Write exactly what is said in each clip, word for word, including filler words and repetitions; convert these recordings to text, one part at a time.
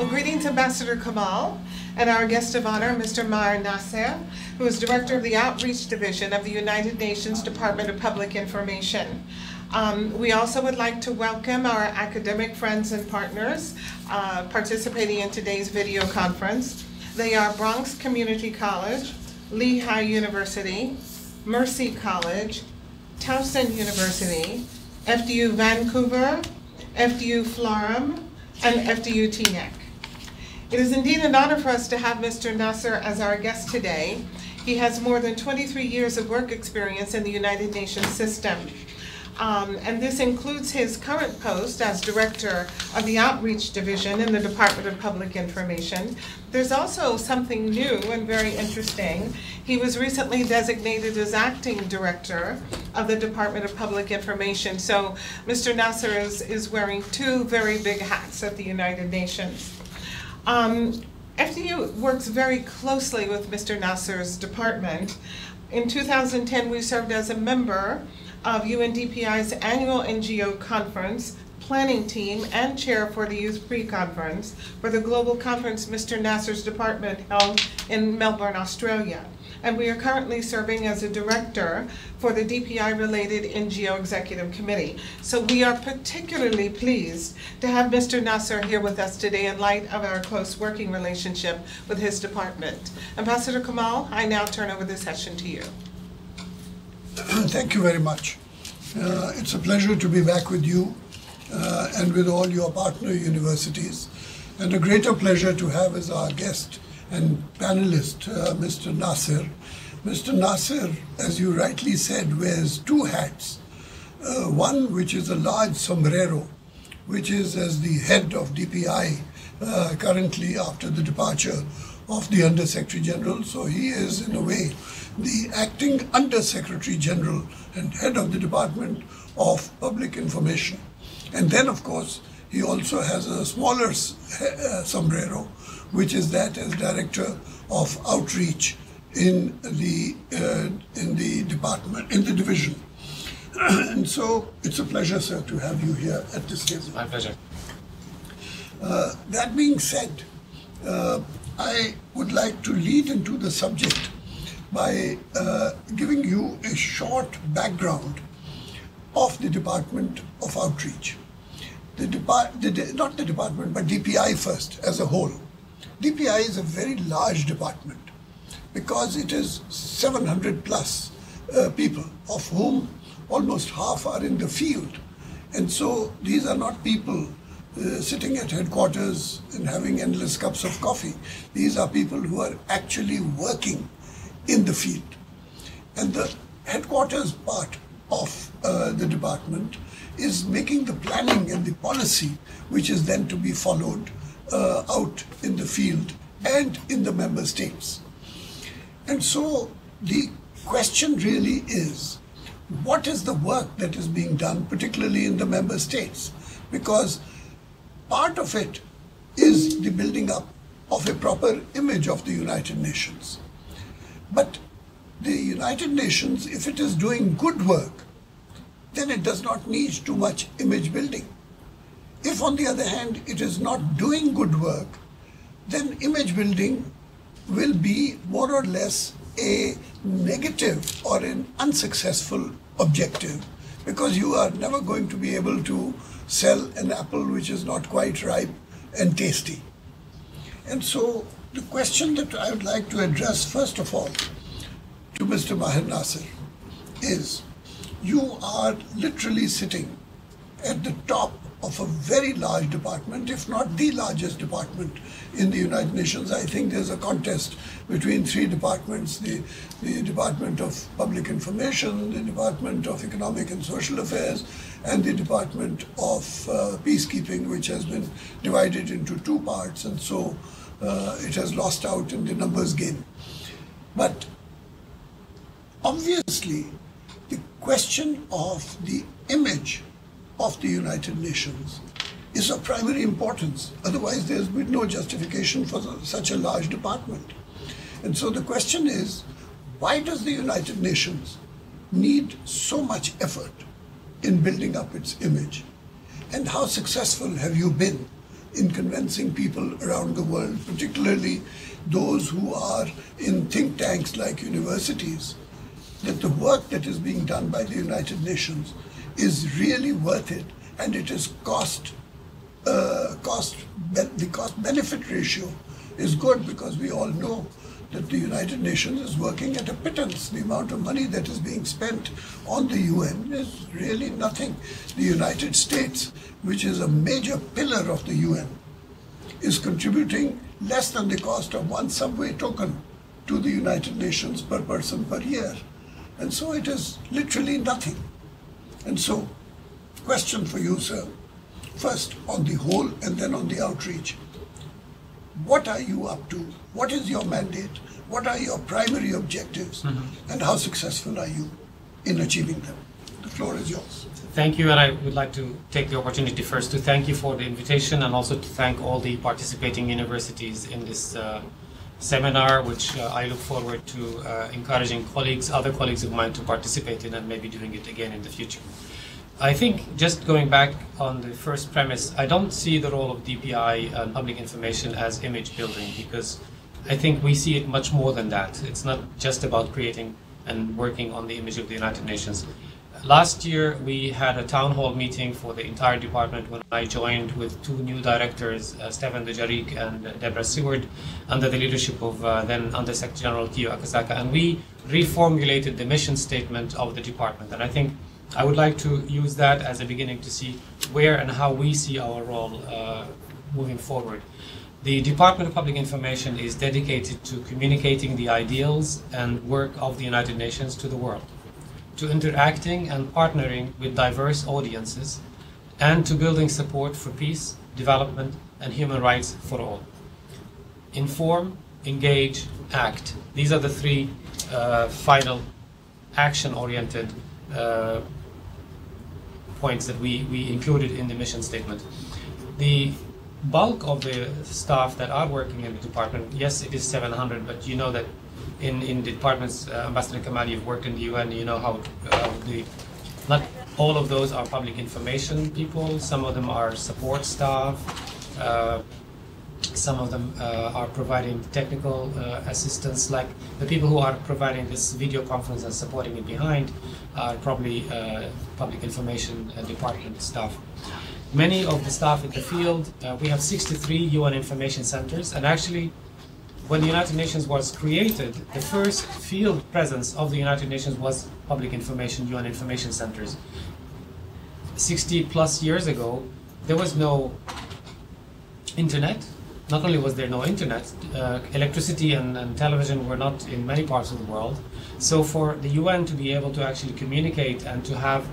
Well, greetings Ambassador Kamal and our guest of honor, Mister Maher Nasser, who is Director of the Outreach Division of the United Nations Department of Public Information. Um, we also would like to welcome our academic friends and partners uh, participating in today's video conference. They are Bronx Community College, Lehigh University, Mercy College, Towson University, F D U Vancouver, F D U Florham, and F D U Teaneck. It is indeed an honor for us to have Mister Nasser as our guest today. He has more than twenty-three years of work experience in the United Nations system. Um, and this includes his current post as Director of the Outreach Division in the Department of Public Information. There's also something new and very interesting. He was recently designated as Acting Director of the Department of Public Information. So Mister Nasser is, is wearing two very big hats at the United Nations. Um, F D U works very closely with Mister Nasser's department. In two thousand ten, we served as a member of U N D P I's annual N G O conference, planning team, and chair for the Youth Pre-Conference for the global conference Mister Nasser's department held in Melbourne, Australia. And we are currently serving as a director for the D P I-related N G O Executive Committee. So we are particularly pleased to have Mister Nasser here with us today in light of our close working relationship with his department. Ambassador Kamal, I now turn over the session to you. Thank you very much. Uh, it's a pleasure to be back with you uh, and with all your partner universities, and a greater pleasure to have as our guest and panelist uh, Mister Nasser. Mister Nasser, as you rightly said, wears two hats. Uh, one which is a large sombrero, which is as the head of D P I uh, currently after the departure of the Undersecretary General, so he is in a way the acting Undersecretary General and head of the Department of Public Information. And then of course he also has a smaller uh, sombrero, which is that as Director of Outreach in the uh, in the department, in the division. And so it's a pleasure, sir, to have you here at this table. It's my pleasure. Uh, that being said, uh, I would like to lead into the subject by uh, giving you a short background of the Department of Outreach. The depart, the de not the department, but D P I first as a whole. D P I is a very large department because it is seven hundred plus uh, people, of whom almost half are in the field. And so these are not people Uh, sitting at headquarters and having endless cups of coffee. These are people who are actually working in the field. And the headquarters part of uh, the department is making the planning and the policy, which is then to be followed uh, out in the field and in the member states. And so the question really is, what is the work that is being done, particularly in the member states? Because part of it is the building up of a proper image of the United Nations. But the United Nations, if it is doing good work, then it does not need too much image building. If, on the other hand, it is not doing good work, then image building will be more or less a negative or an unsuccessful objective, because you are never going to be able to sell an apple which is not quite ripe and tasty. And so the question that I would like to address first of all to Mister Maher Nasser is, you are literally sitting at the top of a very large department, if not the largest department in the United Nations. I think there's a contest between three departments, the, the Department of Public Information, the Department of Economic and Social Affairs, and the Department of uh, Peacekeeping, which has been divided into two parts, and so uh, it has lost out in the numbers game. But obviously, the question of the image of the United Nations is of primary importance. Otherwise, there's been no justification for such a large department. And so the question is, why does the United Nations need so much effort in building up its image? And how successful have you been in convincing people around the world, particularly those who are in think tanks like universities, that the work that is being done by the United Nations is really worth it, and it is cost, uh, cost be the cost-benefit ratio is good, because we all know that the United Nations is working at a pittance. The amount of money that is being spent on the U N is really nothing. The United States, which is a major pillar of the U N, is contributing less than the cost of one subway token to the United Nations per person per year. And so it is literally nothing. And so, question for you, sir, first on the whole and then on the outreach. What are you up to? What is your mandate? What are your primary objectives? Mm-hmm. And how successful are you in achieving them? The floor is yours. Thank you, and I would like to take the opportunity first to thank you for the invitation, and also to thank all the participating universities in this uh, seminar, which uh, I look forward to uh, encouraging colleagues, other colleagues of mine, to participate in, and maybe doing it again in the future. I think, just going back on the first premise, I don't see the role of D P I and public information as image building, because I think we see it much more than that. It's not just about creating and working on the image of the United Nations. Last year, we had a town hall meeting for the entire department when I joined, with two new directors, uh, Steven De Jaric and uh, Deborah Seward, under the leadership of uh, then Under Secretary General Kiyo Akasaka, and we reformulated the mission statement of the department. And I think I would like to use that as a beginning to see where and how we see our role uh, moving forward. The Department of Public Information is dedicated to communicating the ideals and work of the United Nations to the world, to interacting and partnering with diverse audiences, and to building support for peace, development, and human rights for all. Inform, engage, act. These are the three uh, final action-oriented uh, points that we, we included in the mission statement. The bulk of the staff that are working in the department, yes, it is seven hundred, but you know that in, in the departments, uh, Ambassador Kamal, you've worked in the U N, you know how uh, the, not all of those are public information people, some of them are support staff, uh, some of them uh, are providing technical uh, assistance, like the people who are providing this video conference and supporting it behind are probably uh, public information uh, department staff. Many of the staff in the field, uh, we have sixty-three U N information centers, and actually when the United Nations was created, the first field presence of the United Nations was public information, U N information centers. sixty plus years ago, there was no internet. Not only was there no internet, uh, electricity and, and television were not in many parts of the world. So for the U N to be able to actually communicate and to have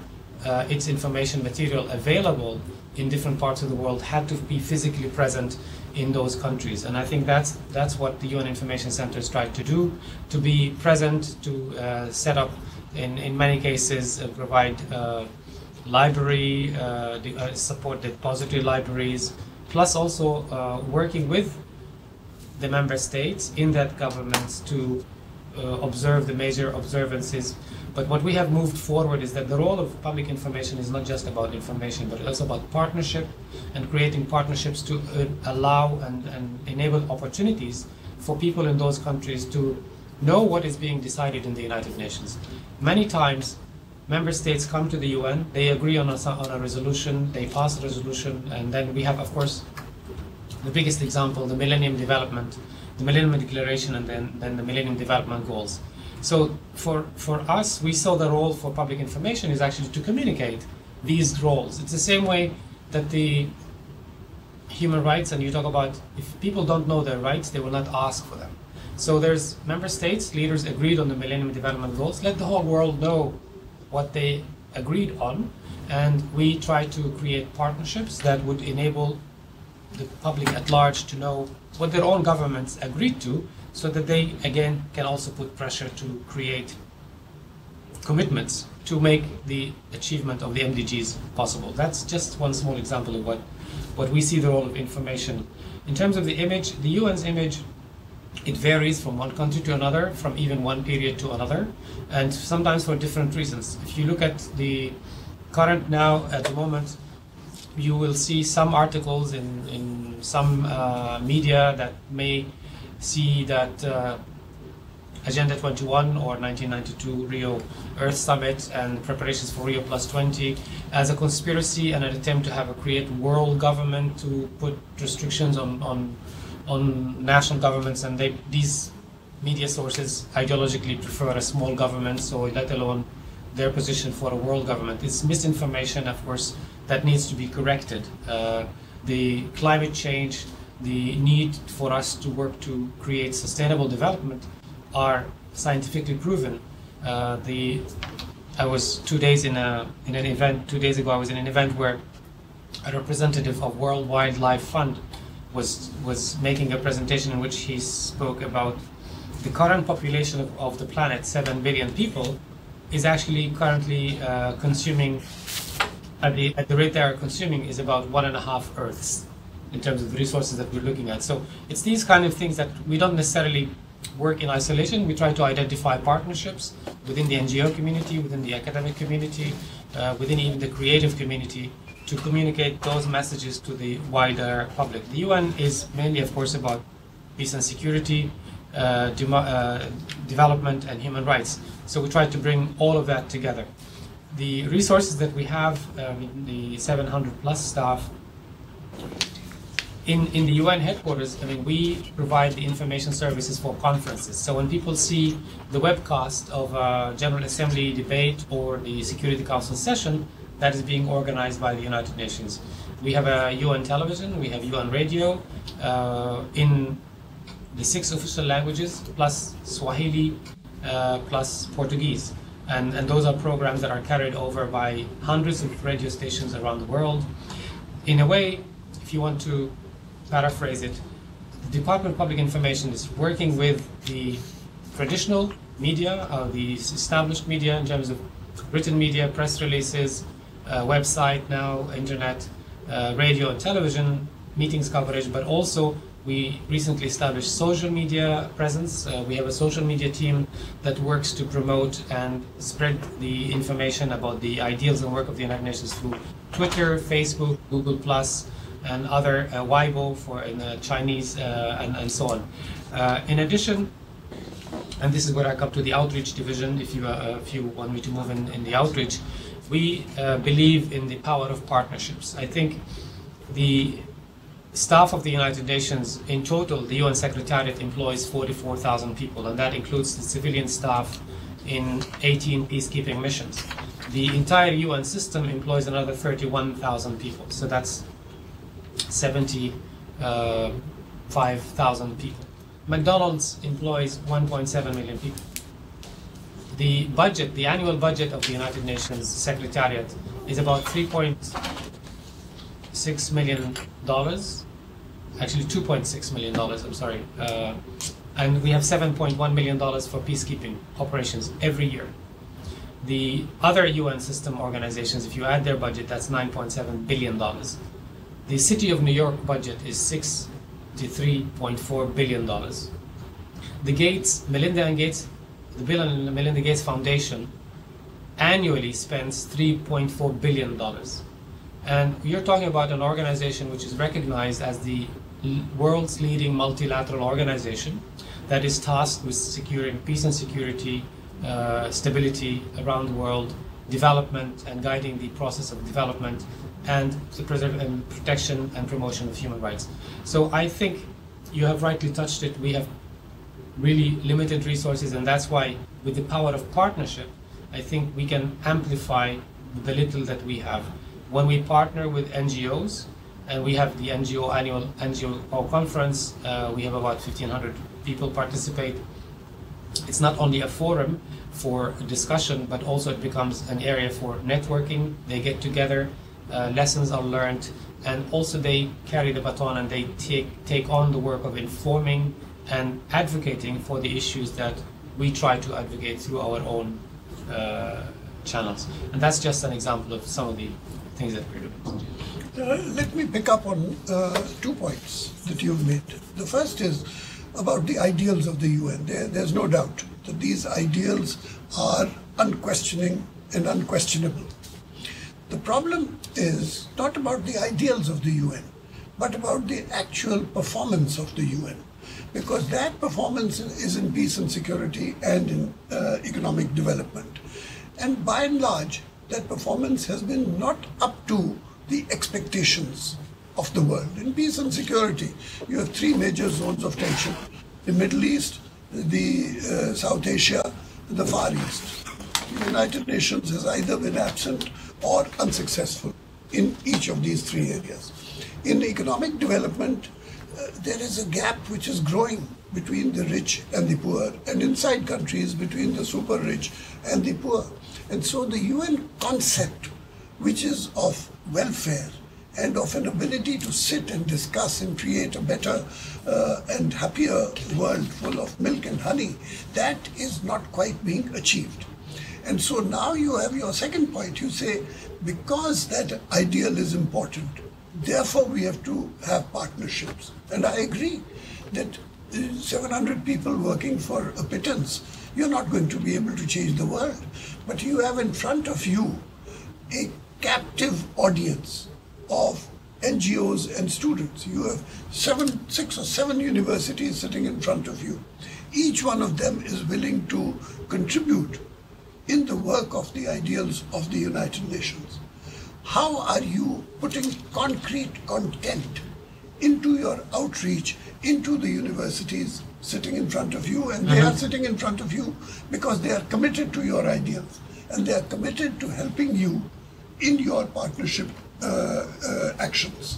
uh, its information material available in different parts of the world had to be physically present in those countries. And I think that's, that's what the U N Information Centers tried to do, to be present, to uh, set up, in, in many cases, uh, provide uh, library, uh, the, uh, support the depository libraries, plus also uh, working with the member states in that governments to uh, observe the major observances. But what we have moved forward is that the role of public information is not just about information, but also about partnership and creating partnerships to uh, allow and, and enable opportunities for people in those countries to know what is being decided in the United Nations. Many times, member states come to the U N, they agree on a, on a resolution, they pass a resolution, and then we have, of course, the biggest example, the Millennium Development, the Millennium Declaration, and then, then the Millennium Development Goals. So for, for us, we saw the role for public information is actually to communicate these roles. It's the same way that the human rights, and you talk about, if people don't know their rights, they will not ask for them. So there's member states, leaders agreed on the Millennium Development Goals, let the whole world know what they agreed on, and we try to create partnerships that would enable the public at large to know what their own governments agreed to, so that they again can also put pressure to create commitments to make the achievement of the M D Gs possible. That's just one small example of what, what we see the role of information. In terms of the image, the U N's image, it varies from one country to another, from even one period to another, and sometimes for different reasons. If you look at the current now, at the moment, you will see some articles in, in some uh, media that may see that uh, Agenda twenty-one or nineteen ninety-two Rio Earth Summit and preparations for Rio Plus twenty as a conspiracy and an attempt to have a create world government to put restrictions on, on, on national governments, and they, these media sources ideologically prefer a small government, so let alone their position for a world government. It's misinformation, of course, that needs to be corrected. Uh, the climate change, the need for us to work to create sustainable development are scientifically proven. Uh, the I was two days in a in an event two days ago. I was in an event where a representative of World Wildlife Fund was was making a presentation in which he spoke about the current population of, of the planet, seven billion people, is actually currently uh, consuming at the at the rate they are consuming is about one and a half Earths in terms of the resources that we're looking at. So it's these kind of things that we don't necessarily work in isolation. We try to identify partnerships within the N G O community, within the academic community, uh, within even the creative community, to communicate those messages to the wider public. The U N is mainly, of course, about peace and security, uh, de uh, development and human rights. So we try to bring all of that together. The resources that we have, um, the seven hundred plus staff, In, in the U N headquarters, I mean, we provide the information services for conferences. So when people see the webcast of a General Assembly debate or the Security Council session that is being organized by the United Nations, we have a U N television, we have U N radio uh, in the six official languages, plus Swahili, uh, plus Portuguese. And, and those are programs that are carried over by hundreds of radio stations around the world. In a way, if you want to paraphrase it, the Department of Public Information is working with the traditional media, uh, the established media in terms of written media, press releases, uh, website now, internet, uh, radio and television, meetings coverage, but also we recently established social media presence. Uh, we have a social media team that works to promote and spread the information about the ideals and work of the United Nations through Twitter, Facebook, Google Plus, and other uh, Weibo for in uh, Chinese uh, and, and so on. Uh, in addition, and this is where I come to the outreach division, if you, uh, if you want me to move in, in the outreach, we uh, believe in the power of partnerships. I think the staff of the United Nations, in total, the U N Secretariat employs forty-four thousand people, and that includes the civilian staff in eighteen peacekeeping missions. The entire U N system employs another thirty-one thousand people, so that's seventy-five thousand people. McDonald's employs one point seven million people. The budget, the annual budget of the United Nations Secretariat is about three point six million dollars, actually two point six million dollars, I'm sorry, uh, and we have seven point one million dollars for peacekeeping operations every year. The other U N system organizations, if you add their budget, that's nine point seven billion dollars. The City of New York budget is sixty-three point four billion dollars. The Gates, Melinda and Gates, the Bill and Melinda Gates Foundation annually spends three point four billion dollars. And you're talking about an organization which is recognized as the world's leading multilateral organization that is tasked with securing peace and security, uh, stability around the world, development, and guiding the process of development, and the preserve and protection and promotion of human rights. So I think you have rightly touched it. We have really limited resources, and that's why with the power of partnership, I think we can amplify the little that we have. When we partner with N G Os, and we have the N G O annual N G O conference, uh, we have about fifteen hundred people participate. It's not only a forum for discussion, but also it becomes an area for networking. They get together. Uh, lessons are learned, and also they carry the baton and they take, take on the work of informing and advocating for the issues that we try to advocate through our own uh, channels. And that's just an example of some of the things that we're doing. Uh, let me pick up on uh, two points that you've made. The first is about the ideals of the U N. There, there's no doubt that these ideals are unquestioning and unquestionable. The problem is not about the ideals of the U N, but about the actual performance of the U N, because that performance is in peace and security and in uh, economic development. And by and large, that performance has been not up to the expectations of the world. In peace and security, you have three major zones of tension: the Middle East, the uh, South Asia, and the Far East. The United Nations has either been absent or unsuccessful in each of these three areas. In economic development, uh, there is a gap which is growing between the rich and the poor, and inside countries between the super rich and the poor. And so the U N concept, which is of welfare and of an ability to sit and discuss and create a better uh, and happier world full of milk and honey, that is not quite being achieved. And so now you have your second point. You say, because that ideal is important, therefore we have to have partnerships. And I agree that seven hundred people working for a pittance, you're not going to be able to change the world. But you have in front of you a captive audience of N G Os and students. You have seven, six or seven universities sitting in front of you. Each one of them is willing to contribute in the work of the ideals of the United Nations. How are you putting concrete content into your outreach, into the universities sitting in front of you? And they mm-hmm. are sitting in front of you because they are committed to your ideals, and they are committed to helping you in your partnership Uh, uh, actions.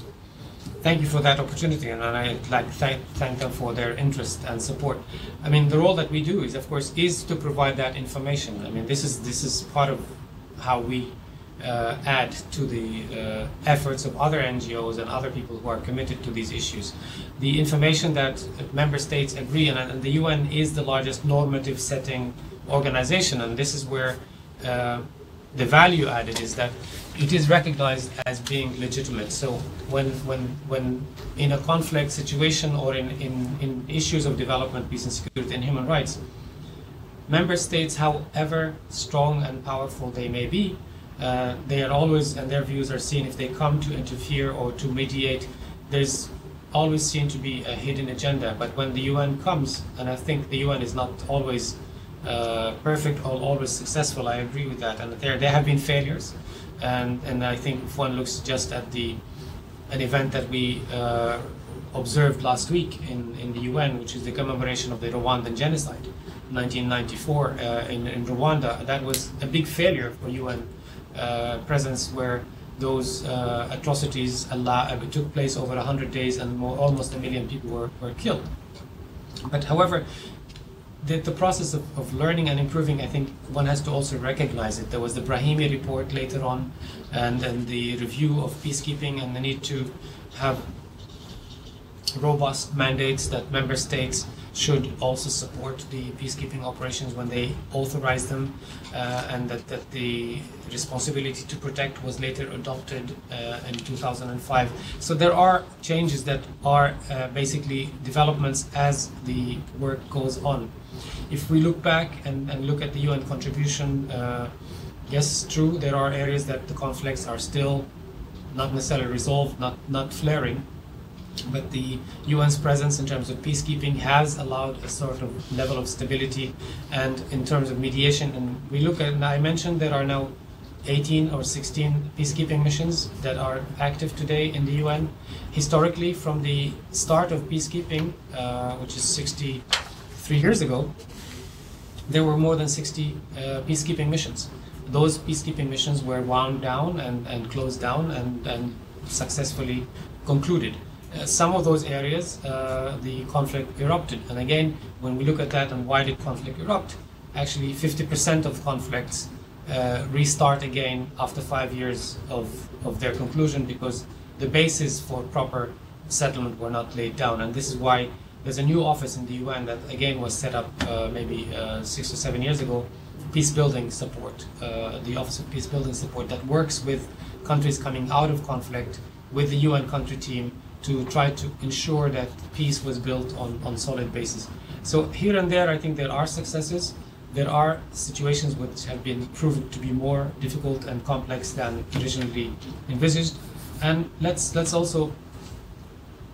Thank you for that opportunity, and I'd like to thank, thank them for their interest and support. I mean, the role that we do is, of course, is to provide that information. I mean, this is this is part of how we uh, add to the uh, efforts of other N G Os and other people who are committed to these issues. The information that member states agree, and, and the U N is the largest normative setting organization, and this is where uh, the value added is that it is recognized as being legitimate. So when when when in a conflict situation or in, in, in issues of development, peace and security and human rights, member states, however strong and powerful they may be, uh, they are always, and their views are seen, if they come to interfere or to mediate, there's always seen to be a hidden agenda. But when the U N comes, and I think the U N is not always uh, perfect or always successful, I agree with that, and there, there have been failures. And, and I think if one looks just at the an event that we uh, observed last week in, in the U N, which is the commemoration of the Rwandan genocide, nineteen ninety-four uh, in, in Rwanda, that was a big failure for U N uh, presence, where those uh, atrocities took place over one hundred days and more, almost a million people were, were killed. But however, The, the process of, of learning and improving, I think one has to also recognize it. There was the Brahimi Report later on, and, and the review of peacekeeping and the need to have robust mandates that member states should also support the peacekeeping operations when they authorize them, uh, and that, that the responsibility to protect was later adopted uh, in two thousand five. So there are changes that are uh, basically developments as the work goes on. If we look back and, and look at the U N contribution, uh, yes, true, there are areas that the conflicts are still not necessarily resolved, not, not flaring, but the U N's presence in terms of peacekeeping has allowed a sort of level of stability, and in terms of mediation, and we look at, and I mentioned there are now eighteen or sixteen peacekeeping missions that are active today in the U N. Historically, from the start of peacekeeping, uh, which is sixty-three years ago, there were more than sixty uh, peacekeeping missions. Those peacekeeping missions were wound down and, and closed down and, and successfully concluded. Uh, some of those areas, uh, the conflict erupted. And again, when we look at that and why did conflict erupt, actually fifty percent of conflicts uh, restart again after five years of, of their conclusion, because the basis for proper settlement were not laid down. And this is why there's a new office in the U N that again was set up uh, maybe uh, six or seven years ago, peace building support, uh, the Office of Peace Building Support, that works with countries coming out of conflict with the U N country team to try to ensure that peace was built on, on solid basis. So here and there, I think there are successes, there are situations which have been proven to be more difficult and complex than originally envisaged. And let's, let's also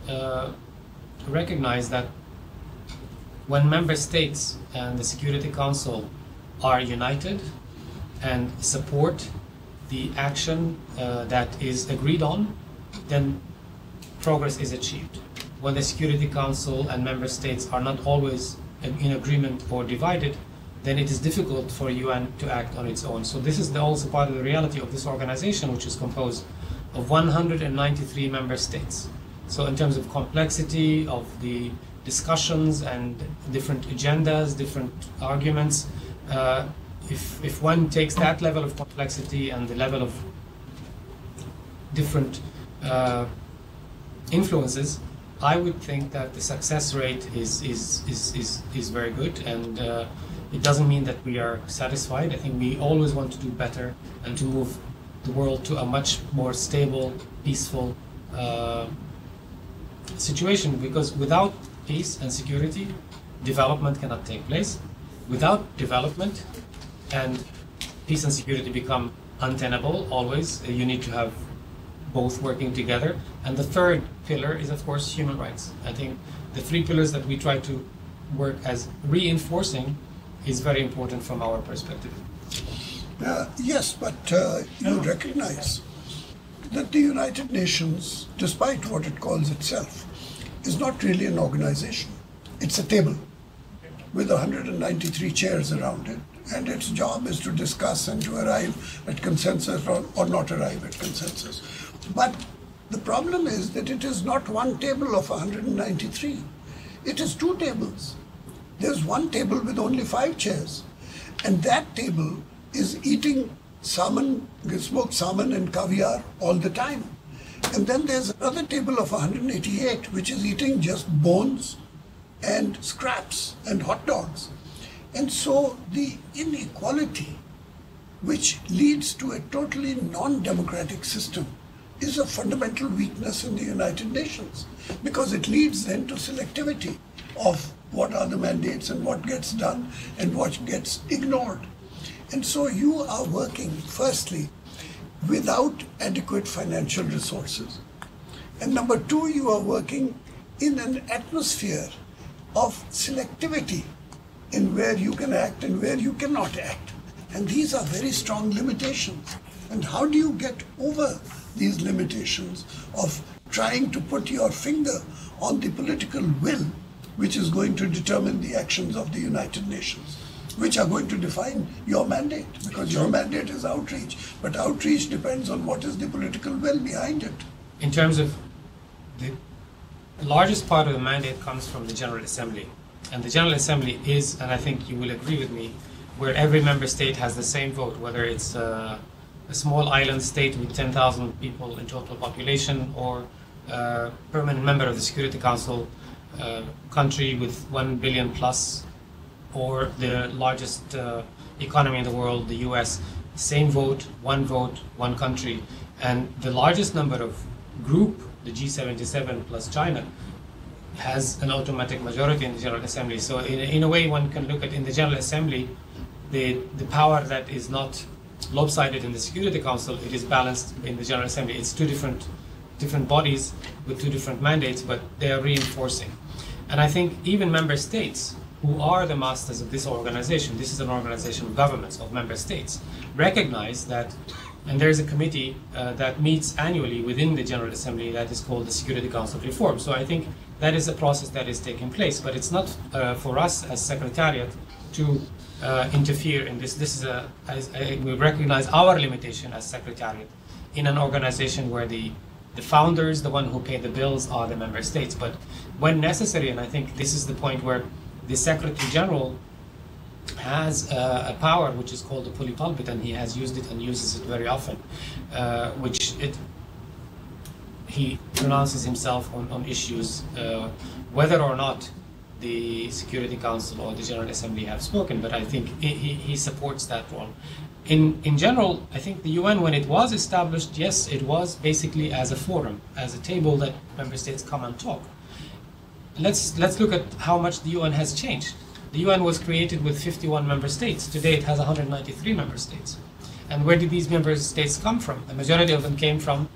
uh, recognize that when member states and the Security Council are united and support the action uh, that is agreed on, then progress is achieved. When the Security Council and member states are not always in agreement or divided, then it is difficult for U N to act on its own. So this is the also part of the reality of this organization, which is composed of one hundred ninety-three member states. So in terms of complexity of the discussions and different agendas, different arguments, uh, if, if one takes that level of complexity and the level of different uh, influences, I would think that the success rate is, is, is, is, is very good, and uh, it doesn't mean that we are satisfied. I think we always want to do better and to move the world to a much more stable, peaceful uh, situation, because without peace and security, development cannot take place. Without development, and peace and security become untenable always, you need to have both working together. And the third pillar is, of course, human rights. I think the three pillars that we try to work as reinforcing is very important from our perspective. Uh, yes, but uh, you recognize that the United Nations, despite what it calls itself, is not really an organization. It's a table with one hundred ninety-three chairs around it, and its job is to discuss and to arrive at consensus or, or not arrive at consensus. But the problem is that it is not one table of one hundred ninety-three. It is two tables. There's one table with only five chairs, and that table is eating salmon, smoked salmon and caviar all the time. And then there's another table of one hundred eighty-eight, which is eating just bones and scraps and hot dogs. And so the inequality, which leads to a totally non-democratic system, is a fundamental weakness in the United Nations, because it leads then to selectivity of what are the mandates and what gets done and what gets ignored. And so you are working, firstly, without adequate financial resources. And number two, you are working in an atmosphere of selectivity in where you can act and where you cannot act. And these are very strong limitations. And how do you get over these limitations of trying to put your finger on the political will, which is going to determine the actions of the United Nations, which are going to define your mandate, because your mandate is outreach, but outreach depends on what is the political will behind it. In terms of the largest part of the mandate comes from the General Assembly, and the General Assembly is, and I think you will agree with me, where every member state has the same vote, whether it's a, a small island state with ten thousand people in total population, or a permanent member of the Security Council uh, country with one billion plus, or the largest uh, economy in the world, the U S, same vote, one vote, one country. And the largest number of group, the G seventy-seven plus China, has an automatic majority in the General Assembly. So in, in a way, one can look at in the General Assembly, the, the power that is not lopsided in the Security Council, it is balanced in the General Assembly. It's two different, different bodies with two different mandates, but they are reinforcing. And I think even member states, who are the masters of this organization, this is an organization of governments, of member states, recognize that, and there's a committee uh, that meets annually within the General Assembly that is called the Security Council Reform. So I think that is a process that is taking place, but it's not uh, for us as Secretariat to uh, interfere in this. This is a, as, a, we recognize our limitation as Secretariat in an organization where the The founders, the one who pay the bills, are the member states. But when necessary, and I think this is the point where the Secretary General has uh, a power which is called the bully pulpit, and he has used it and uses it very often, uh, which it, he pronounces himself on, on issues uh, whether or not the Security Council or the General Assembly have spoken, but I think he, he supports that role. In, in general, I think the U N, when it was established, yes, it was basically as a forum, as a table that member states come and talk. Let's, let's look at how much the U N has changed. The U N was created with fifty-one member states. Today it has one hundred ninety-three member states. And where did these member states come from? The majority of them came from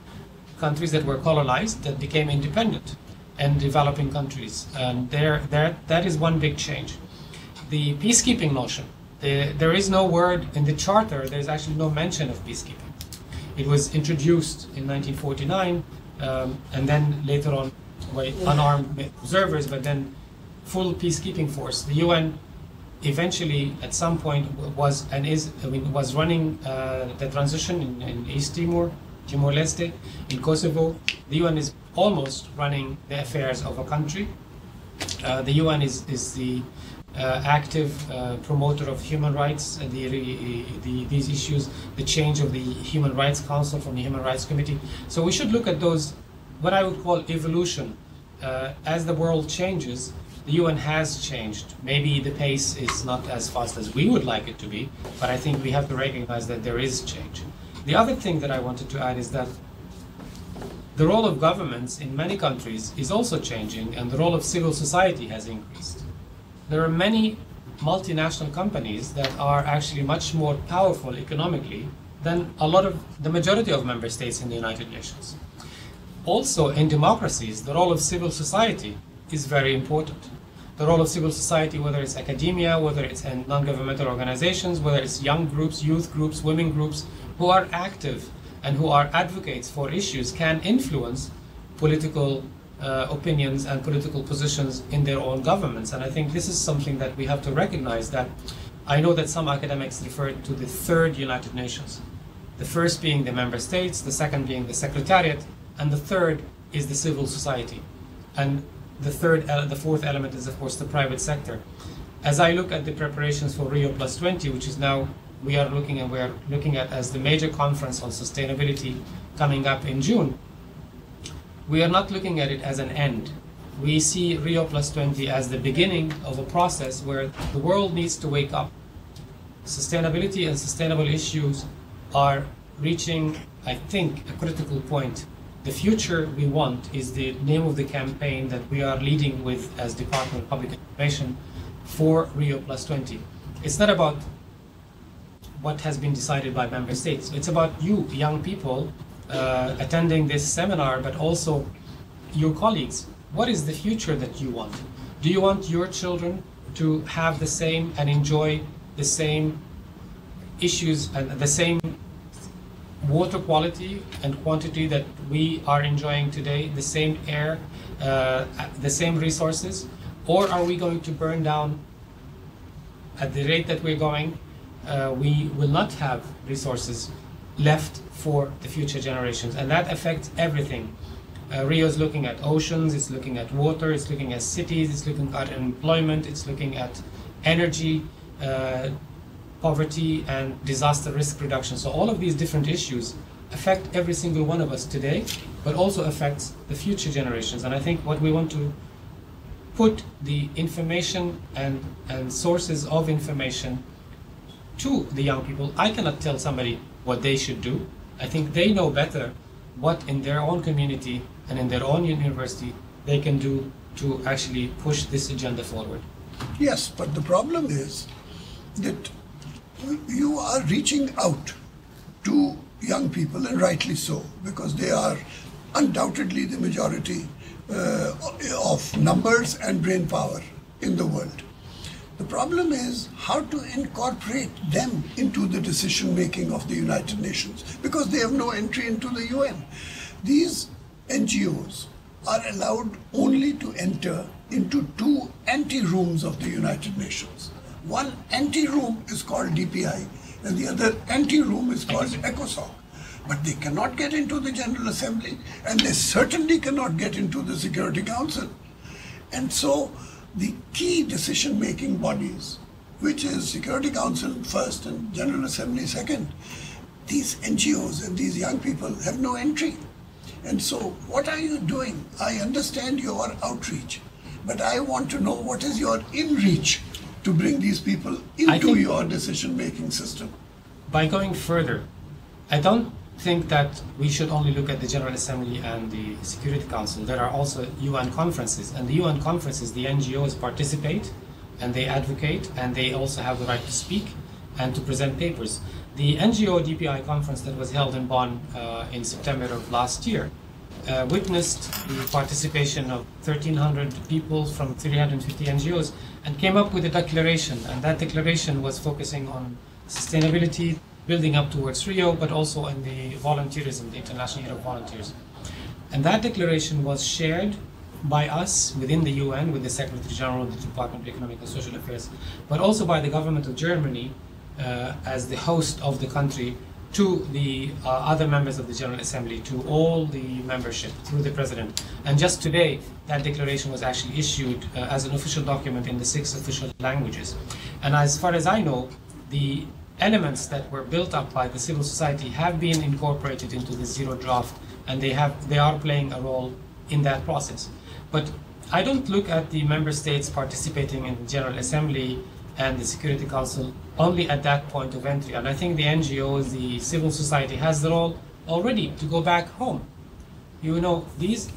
countries that were colonized, that became independent, and developing countries. And there, there, that is one big change. The peacekeeping notion. The, there is no word in the charter, there is actually no mention of peacekeeping. It was introduced in nineteen forty-nine, um, and then later on by unarmed observers, but then full peacekeeping force. The U N eventually, at some point, was and is I mean, was running uh, the transition in, in East Timor, Timor-Leste, in Kosovo. The U N is almost running the affairs of a country. Uh, the U N is is the Uh, active uh, promoter of human rights, and the, the, these issues, the change of the Human Rights Council from the Human Rights Committee. So we should look at those, what I would call evolution. Uh, as the world changes, the U N has changed. Maybe the pace is not as fast as we would like it to be, but I think we have to recognize that there is change. The other thing that I wanted to add is that the role of governments in many countries is also changing, and the role of civil society has increased. There are many multinational companies that are actually much more powerful economically than a lot of the majority of member states in the United Nations. Also, in democracies, the role of civil society is very important. The role of civil society, whether it's academia, whether it's non-governmental organizations, whether it's young groups, youth groups, women groups, who are active and who are advocates for issues, can influence political Uh, opinions and political positions in their own governments. And I think this is something that we have to recognize, that I know that some academics refer to the third United Nations, the first being the member states, the second being the secretariat, and the third is the civil society. And the third, uh, the fourth element is, of course, the private sector. As I look at the preparations for Rio plus twenty, which is now we are looking and we are looking at as the major conference on sustainability coming up in June, we are not looking at it as an end. We see Rio plus twenty as the beginning of a process where the world needs to wake up. Sustainability and sustainable issues are reaching, I think, a critical point. The future we want is the name of the campaign that we are leading with as Department of Public Information for Rio plus twenty. It's not about what has been decided by member states. It's about you, young people, Uh, attending this seminar, but also your colleagues. What is the future that you want? Do you want your children to have the same and enjoy the same issues and the same water quality and quantity that we are enjoying today, the same air, uh, the same resources? Or are we going to burn down at the rate that we're going? Uh, we will not have resources left for the future generations, and that affects everything. Uh, Rio is looking at oceans, it's looking at water, it's looking at cities, it's looking at employment, it's looking at energy, uh, poverty, and disaster risk reduction. So all of these different issues affect every single one of us today, but also affects the future generations. And I think what we want to put the information and, and sources of information to the young people. I cannot tell somebody what they should do. I think they know better what in their own community and in their own university they can do to actually push this agenda forward. Yes, but the problem is that you are reaching out to young people, and rightly so, because they are undoubtedly the majority uh, of numbers and brain power in the world. The problem is how to incorporate them into the decision-making of the United Nations, because they have no entry into the U N. These N G Os are allowed only to enter into two ante-rooms of the United Nations. One ante-room is called D P I, and the other ante-room is called ECOSOC. But they cannot get into the General Assembly, and they certainly cannot get into the Security Council. And so, the key decision-making bodies, which is Security Council first and General Assembly second, these N G Os and these young people have no entry. And so what are you doing? I understand your outreach, but I want to know what is your in-reach to bring these people into your decision-making system. By going further, I don't think that we should only look at the General Assembly and the Security Council. There are also U N conferences, and the U N conferences, the N G Os participate, and they advocate, and they also have the right to speak and to present papers. The N G O D P I conference that was held in Bonn uh, in September of last year uh, witnessed the participation of thirteen hundred people from three hundred fifty N G Os and came up with a declaration, and that declaration was focusing on sustainability, building up towards Rio, but also in the volunteerism, the International Year of Volunteers. And that declaration was shared by us within the U N with the Secretary General of the Department of Economic and Social Affairs, but also by the government of Germany uh, as the host of the country to the uh, other members of the General Assembly, to all the membership through the President. And just today, that declaration was actually issued uh, as an official document in the six official languages. And as far as I know, the elements that were built up by the civil society have been incorporated into the zero draft, and they have they are playing a role in that process. But I don't look at the member states participating in the General Assembly and the Security Council only at that point of entry. And I think the N G Os, the civil society has the role already to go back home. You know, these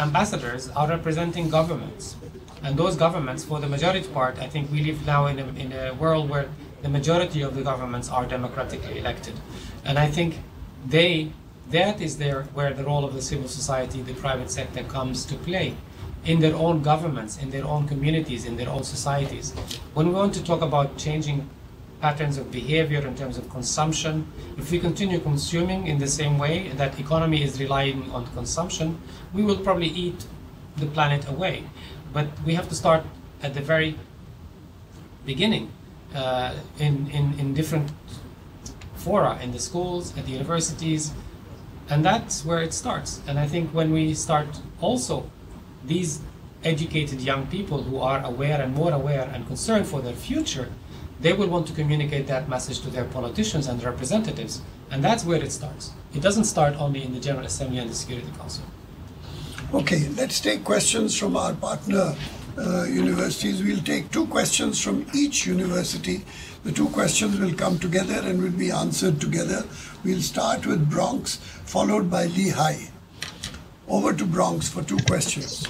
ambassadors are representing governments. And those governments, for the majority part, I think we live now in a, in a world where the majority of the governments are democratically elected. And I think they That is there where the role of the civil society, the private sector comes to play in their own governments, in their own communities, in their own societies. When we want to talk about changing patterns of behavior in terms of consumption, if we continue consuming in the same way that economy is relying on consumption, we will probably eat the planet away. But we have to start at the very beginning uh, in, in, in different fora, in the schools, at the universities. And that's where it starts. And I think when we start also these educated young people who are aware and more aware and concerned for their future, they will want to communicate that message to their politicians and representatives. And that's where it starts. It doesn't start only in the General Assembly and the Security Council. Okay, let's take questions from our partner uh, universities. We'll take two questions from each university. The two questions will come together and will be answered together. We'll start with Bronx, followed by Lehigh. Over to Bronx for two questions.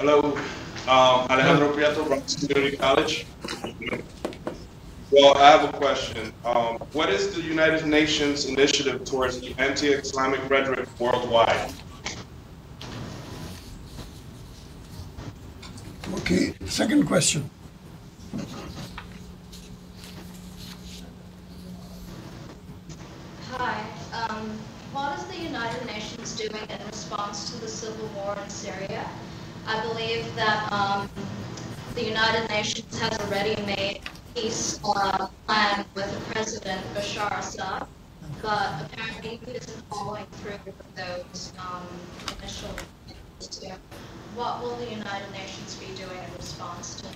Hello, um, Alejandro Prieto, Bronx Community College. Well, I have a question. Um, what is the United Nations initiative towards the anti-Islamic rhetoric worldwide? Okay, second question. Hi, um, what is the United Nations doing in response to the civil war in Syria? I believe that um, the United Nations has already made peace uh, plan with President Bashar Assad, but apparently he isn't following through with those um, initial plans too. What will the United Nations be doing in response to?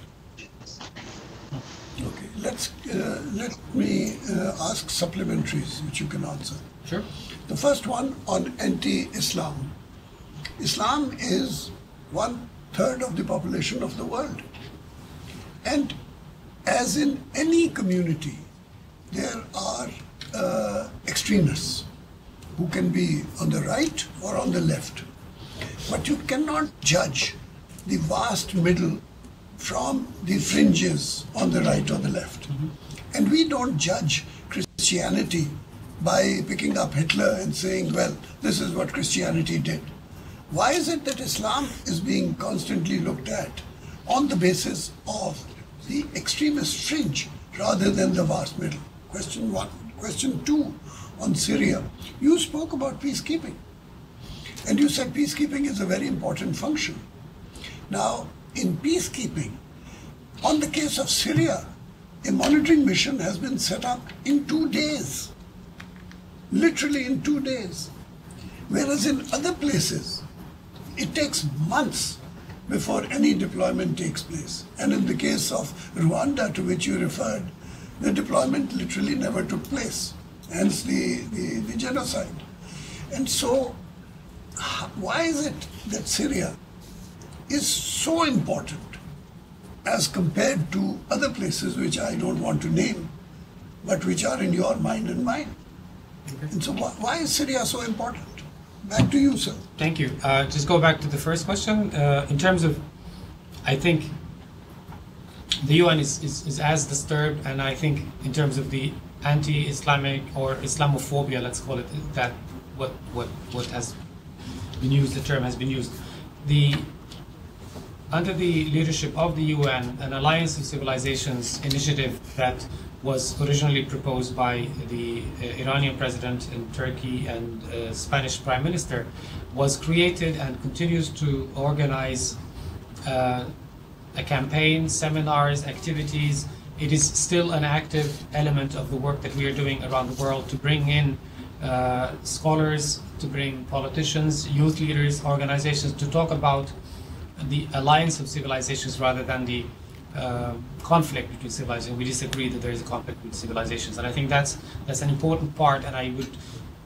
Okay, let's uh, let me uh, ask supplementaries which you can answer. Sure. The first one on anti-Islam. Islam is one third of the population of the world, and as in any community, there are uh, extremists who can be on the right or on the left. But you cannot judge the vast middle from the fringes on the right or the left. Mm-hmm. And we don't judge Christianity by picking up Hitler and saying, well, this is what Christianity did. Why is it that Islam is being constantly looked at on the basis of the extremist fringe rather than the vast middle? Question one. Question two on Syria. You spoke about peacekeeping, and you said peacekeeping is a very important function. Now, in peacekeeping, on the case of Syria, a monitoring mission has been set up in two days, literally in two days. Whereas in other places, it takes months before any deployment takes place. And in the case of Rwanda, to which you referred, the deployment literally never took place, hence the, the, the genocide. And so, why is it that Syria is so important as compared to other places which I don't want to name, but which are in your mind and mine. Okay. And so why, why is Syria so important? Back to you, sir. Thank you. Uh, just go back to the first question. Uh, in terms of, I think the U N is, is, is as disturbed, and I think in terms of the anti-Islamic or Islamophobia, let's call it that, what, what, what has been used, the term has been used. The, under the leadership of the U N, an Alliance of Civilizations initiative that was originally proposed by the uh, Iranian president and Turkey and uh, Spanish prime minister, was created and continues to organize uh, a campaign, seminars, activities. It is still an active element of the work that we are doing around the world to bring in uh, scholars, to bring politicians, youth leaders, organizations to talk about the alliance of civilizations rather than the Uh, conflict between civilizations. We disagree that there is a conflict between civilizations, and I think that's that's an important part. And I would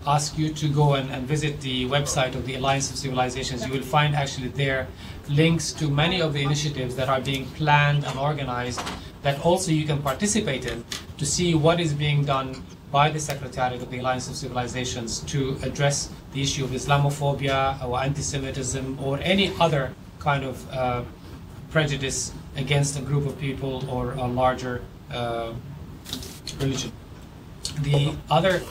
ask you to go and, and visit the website of the Alliance of Civilizations. You will find actually there links to many of the initiatives that are being planned and organized that also you can participate in to see what is being done by the Secretariat of the Alliance of Civilizations to address the issue of Islamophobia or anti-Semitism or any other kind of uh, prejudice against a group of people or a larger uh, religion. The other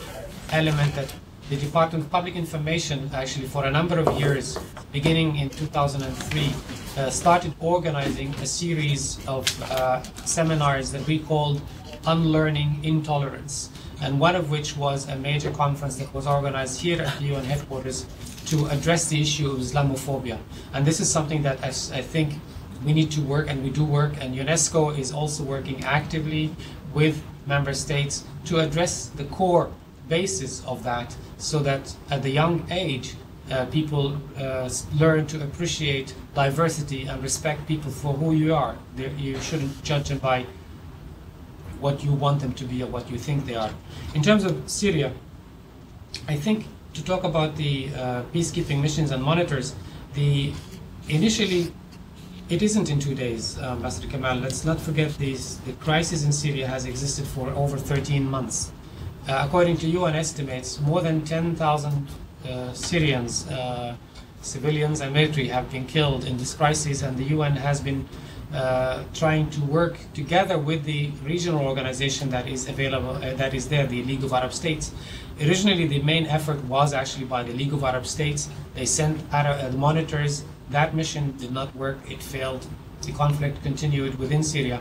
element that the Department of Public Information actually for a number of years, beginning in two thousand three, uh, started organizing a series of uh, seminars that we called Unlearning Intolerance, and one of which was a major conference that was organized here at the U N headquarters to address the issue of Islamophobia. And this is something that I, I think we need to work, and we do work, and UNESCO is also working actively with member states to address the core basis of that, so that at the young age uh, people uh, learn to appreciate diversity and respect people for who you are. They're, you shouldn't judge them by what you want them to be or what you think they are. In terms of Syria, I think to talk about the uh, peacekeeping missions and monitors, the initially it isn't in two days, uh, Ambassador Kamal. Let's not forget these. The crisis in Syria has existed for over thirteen months. Uh, according to U N estimates, more than ten thousand uh, Syrians, uh, civilians and military, have been killed in this crisis, and the U N has been uh, trying to work together with the regional organization that is available, uh, that is there, the League of Arab States. Originally, the main effort was actually by the League of Arab States. They sent Arab, uh, monitors. That mission did not work, it failed. The conflict continued within Syria.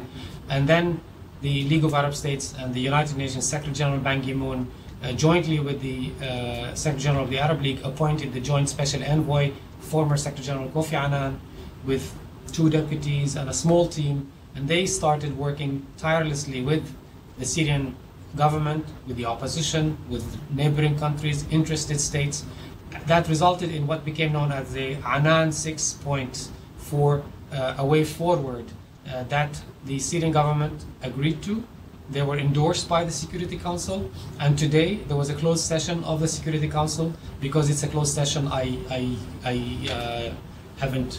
And then the League of Arab States and the United Nations Secretary General Ban Ki-moon, uh, jointly with the uh, Secretary General of the Arab League, appointed the Joint Special Envoy, former Secretary General Kofi Annan, with two deputies and a small team. And they started working tirelessly with the Syrian government, with the opposition, with neighboring countries, interested states. That resulted in what became known as the Annan six point four, uh, a way forward uh, that the Syrian government agreed to. They were endorsed by the Security Council, and today there was a closed session of the Security Council. Because it's a closed session, I, I, I uh, haven't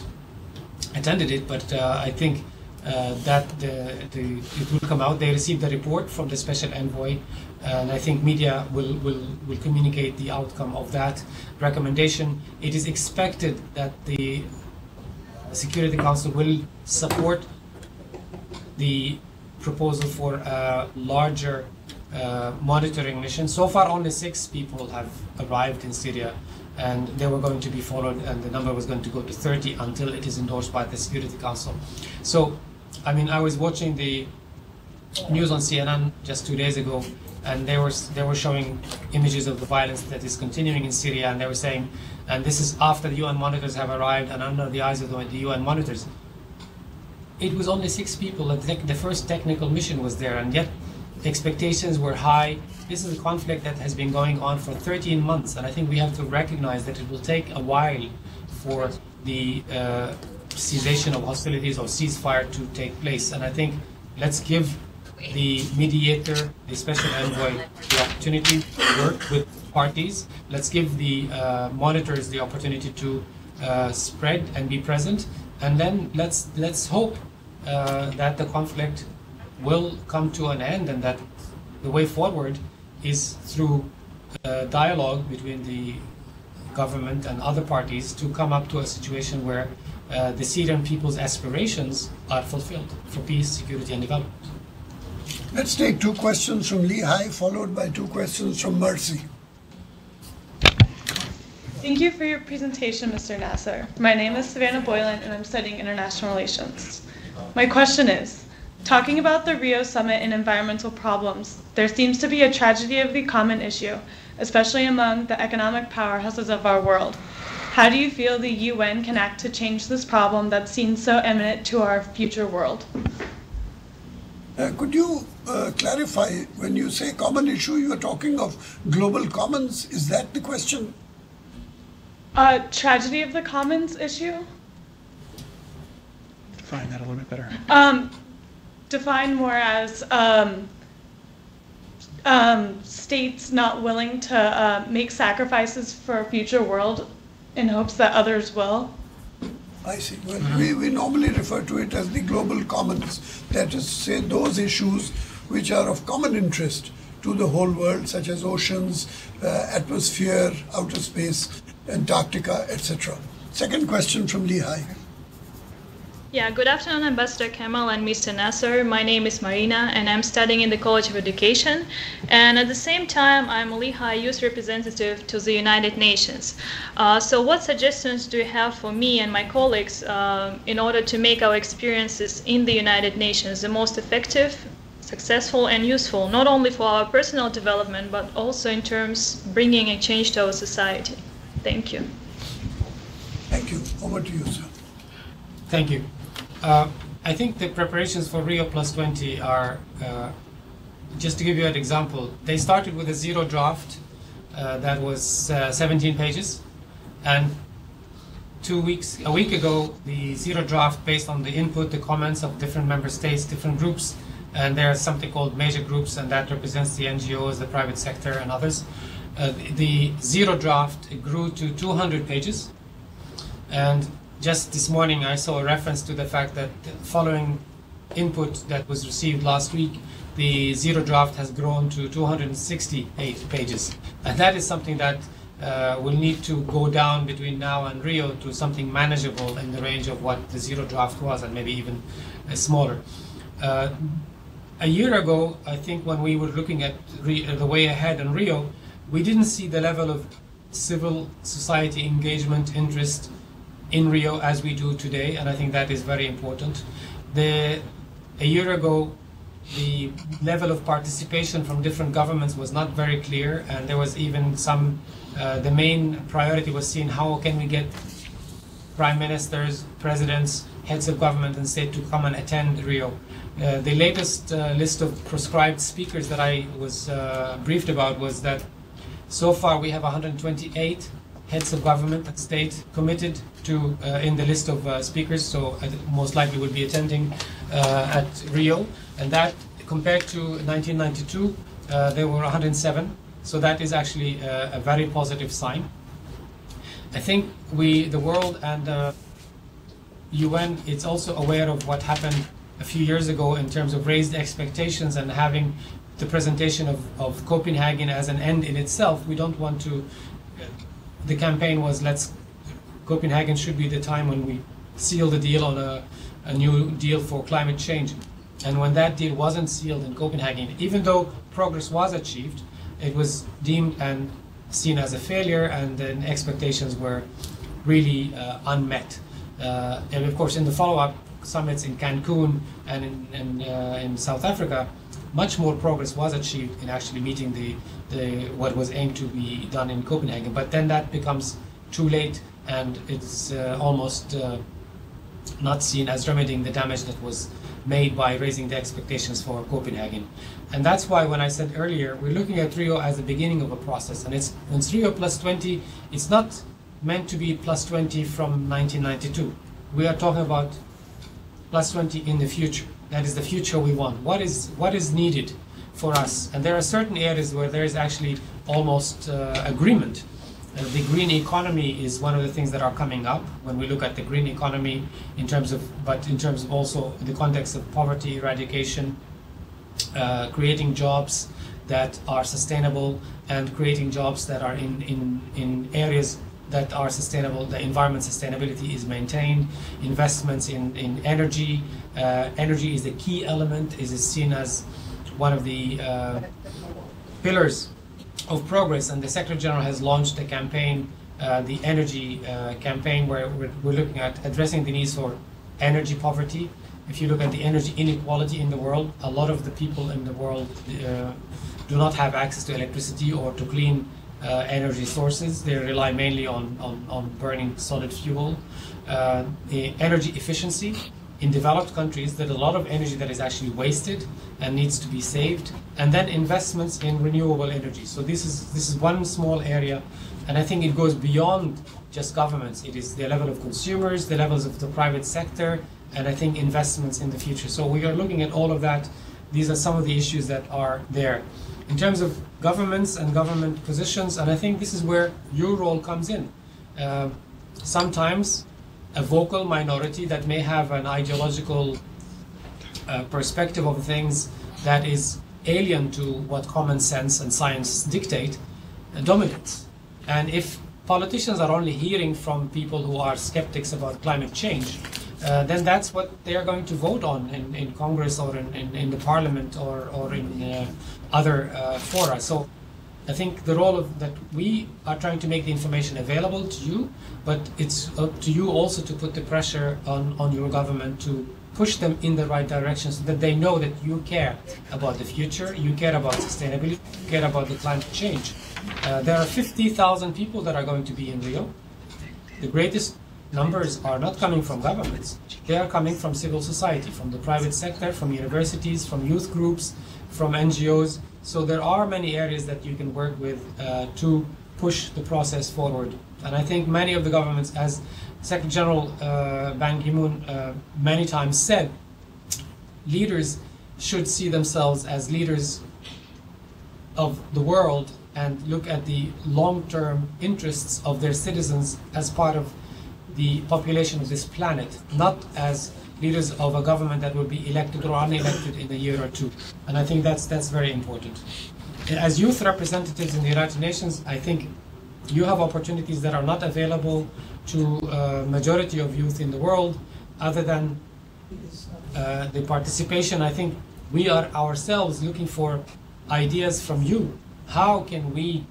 attended it, but uh, I think uh, that the, the, it will come out. They received the report from the Special Envoy, and I think media will, will, will communicate the outcome of that recommendation. It is expected that the Security Council will support the proposal for a larger uh, monitoring mission. So far, only six people have arrived in Syria, and they were going to be followed, and the number was going to go to thirty until it is endorsed by the Security Council. So, I mean, I was watching the news on C N N just two days ago, and they were they were showing images of the violence that is continuing in Syria, and they were saying, and this is after the U N monitors have arrived and under the eyes of the, the U N monitors. It was only six people, and the first technical mission was there, and yet expectations were high. This is a conflict that has been going on for thirteen months, and I think we have to recognize that it will take a while for the uh, cessation of hostilities or ceasefire to take place, and I think let's give the mediator, the special envoy, the opportunity to work with parties. Let's give the uh, monitors the opportunity to uh, spread and be present, and then let's let's hope uh, that the conflict will come to an end, and that the way forward is through uh, dialogue between the government and other parties to come up to a situation where uh, the Syrian people's aspirations are fulfilled for peace, security, and development. Let's take two questions from Lehigh, followed by two questions from Mercy. Thank you for your presentation, Mister Nasser. My name is Savannah Boylan, and I'm studying international relations. My question is, talking about the Rio Summit and environmental problems, there seems to be a tragedy of the common issue, especially among the economic powerhouses of our world. How do you feel the U N can act to change this problem that seems so imminent to our future world? Uh, could you uh, clarify, when you say common issue, you are talking of global commons? Is that the question? Uh, tragedy of the commons issue? Define that a little bit better. Um, define more as um, Um, states not willing to uh, make sacrifices for a future world in hopes that others will? I see. Well, we, we normally refer to it as the global commons. That is to say, those issues which are of common interest to the whole world, such as oceans, uh, atmosphere, outer space, Antarctica, et cetera. Second question from Lehigh. Yeah, good afternoon, Ambassador Kemal and Mister Nasser. My name is Marina, and I'm studying in the College of Education. And at the same time, I'm a Lehigh Youth Representative to the United Nations. Uh, so what suggestions do you have for me and my colleagues uh, in order to make our experiences in the United Nations the most effective, successful, and useful, not only for our personal development, but also in terms of bringing a change to our society? Thank you. Thank you. Over to you, sir. Thank you. Uh, I think the preparations for Rio Plus twenty are, uh, just to give you an example, they started with a zero draft uh, that was uh, seventeen pages, and two weeks, a week ago, the zero draft based on the input, the comments of different member states, different groups, and there's something called major groups, and that represents the N G Os, the private sector, and others. Uh, the, the zero draft grew to two hundred pages, and just this morning I saw a reference to the fact that following input that was received last week, the zero draft has grown to two hundred sixty-eight pages. And that is something that uh, will need to go down between now and Rio to something manageable in the range of what the zero draft was, and maybe even uh, smaller. Uh, a year ago, I think when we were looking at Rio, the way ahead in Rio, we didn't see the level of civil society engagement, interest, in Rio as we do today, and I think that is very important. The, a year ago, the level of participation from different governments was not very clear, and there was even some, uh, the main priority was seen, how can we get prime ministers, presidents, heads of government and state to come and attend Rio. Uh, the latest uh, list of proscribed speakers that I was uh, briefed about was that so far we have one hundred twenty-eight heads of government and state committed to uh, in the list of uh, speakers, so uh, most likely will be attending uh, at Rio. And that, compared to nineteen ninety-two, uh, there were one hundred seven. So that is actually a, a very positive sign. I think we, the world and uh, U N, it's also aware of what happened a few years ago in terms of raised expectations and having the presentation of, of Copenhagen as an end in itself. We don't want to. The campaign was, let's, Copenhagen should be the time when we seal the deal on a, a new deal for climate change. And when that deal wasn't sealed in Copenhagen, even though progress was achieved, it was deemed and seen as a failure, and then expectations were really uh, unmet. Uh, and of course, in the follow-up summits in Cancun and in, in, uh, in South Africa, much more progress was achieved in actually meeting the, the what was aimed to be done in Copenhagen. But then that becomes too late, and it's uh, almost uh, not seen as remedying the damage that was made by raising the expectations for Copenhagen. And that's why when I said earlier, we're looking at Rio as the beginning of a process. And it's, it's Rio Plus twenty, it's not meant to be plus twenty from nineteen ninety-two. We are talking about plus twenty in the future. That is the future we want. What is, what is needed for us? And there are certain areas where there is actually almost uh, agreement. The green economy is one of the things that are coming up when we look at the green economy in terms of, but in terms of also the context of poverty eradication, uh, creating jobs that are sustainable and creating jobs that are in, in, in areas that are sustainable, the environment sustainability is maintained, investments in, in energy. Uh, energy is a key element, is seen as one of the uh, pillars of progress, and the Secretary General has launched a campaign, uh, the energy uh, campaign, where we're, we're looking at addressing the needs for energy poverty. If you look at the energy inequality in the world, a lot of the people in the world uh, do not have access to electricity or to clean uh, energy sources. They rely mainly on, on, on burning solid fuel. Uh, the energy efficiency. In developed countries, there's a lot of energy that is actually wasted and needs to be saved, and then investments in renewable energy. So this is this is one small area, and I think it goes beyond just governments. It is the level of consumers, the levels of the private sector, and I think investments in the future. So we are looking at all of that. These are some of the issues that are there. In terms of governments and government positions, and I think this is where your role comes in. Uh, sometimes a vocal minority that may have an ideological uh, perspective of things that is alien to what common sense and science dictate uh, dominates. And if politicians are only hearing from people who are skeptics about climate change, uh, then that's what they are going to vote on in, in Congress or in, in, in the Parliament or, or in uh, other uh, fora. So I think the role of that we are trying to make the information available to you, but it's up to you also to put the pressure on, on your government to push them in the right direction so that they know that you care about the future, you care about sustainability, you care about the climate change. Uh, there are fifty thousand people that are going to be in Rio. The greatest numbers are not coming from governments. They are coming from civil society, from the private sector, from universities, from youth groups, from N G Os. So there are many areas that you can work with uh, to push the process forward. And I think many of the governments, as Secretary General uh, Ban Ki-moon uh, many times said, leaders should see themselves as leaders of the world and look at the long-term interests of their citizens as part of the population of this planet, not as leaders of a government that will be elected or unelected in a year or two. And I think that's, that's very important. As youth representatives in the United Nations, I think you have opportunities that are not available to uh, majority of youth in the world, other than uh, the participation. I think we are ourselves looking for ideas from you. How can we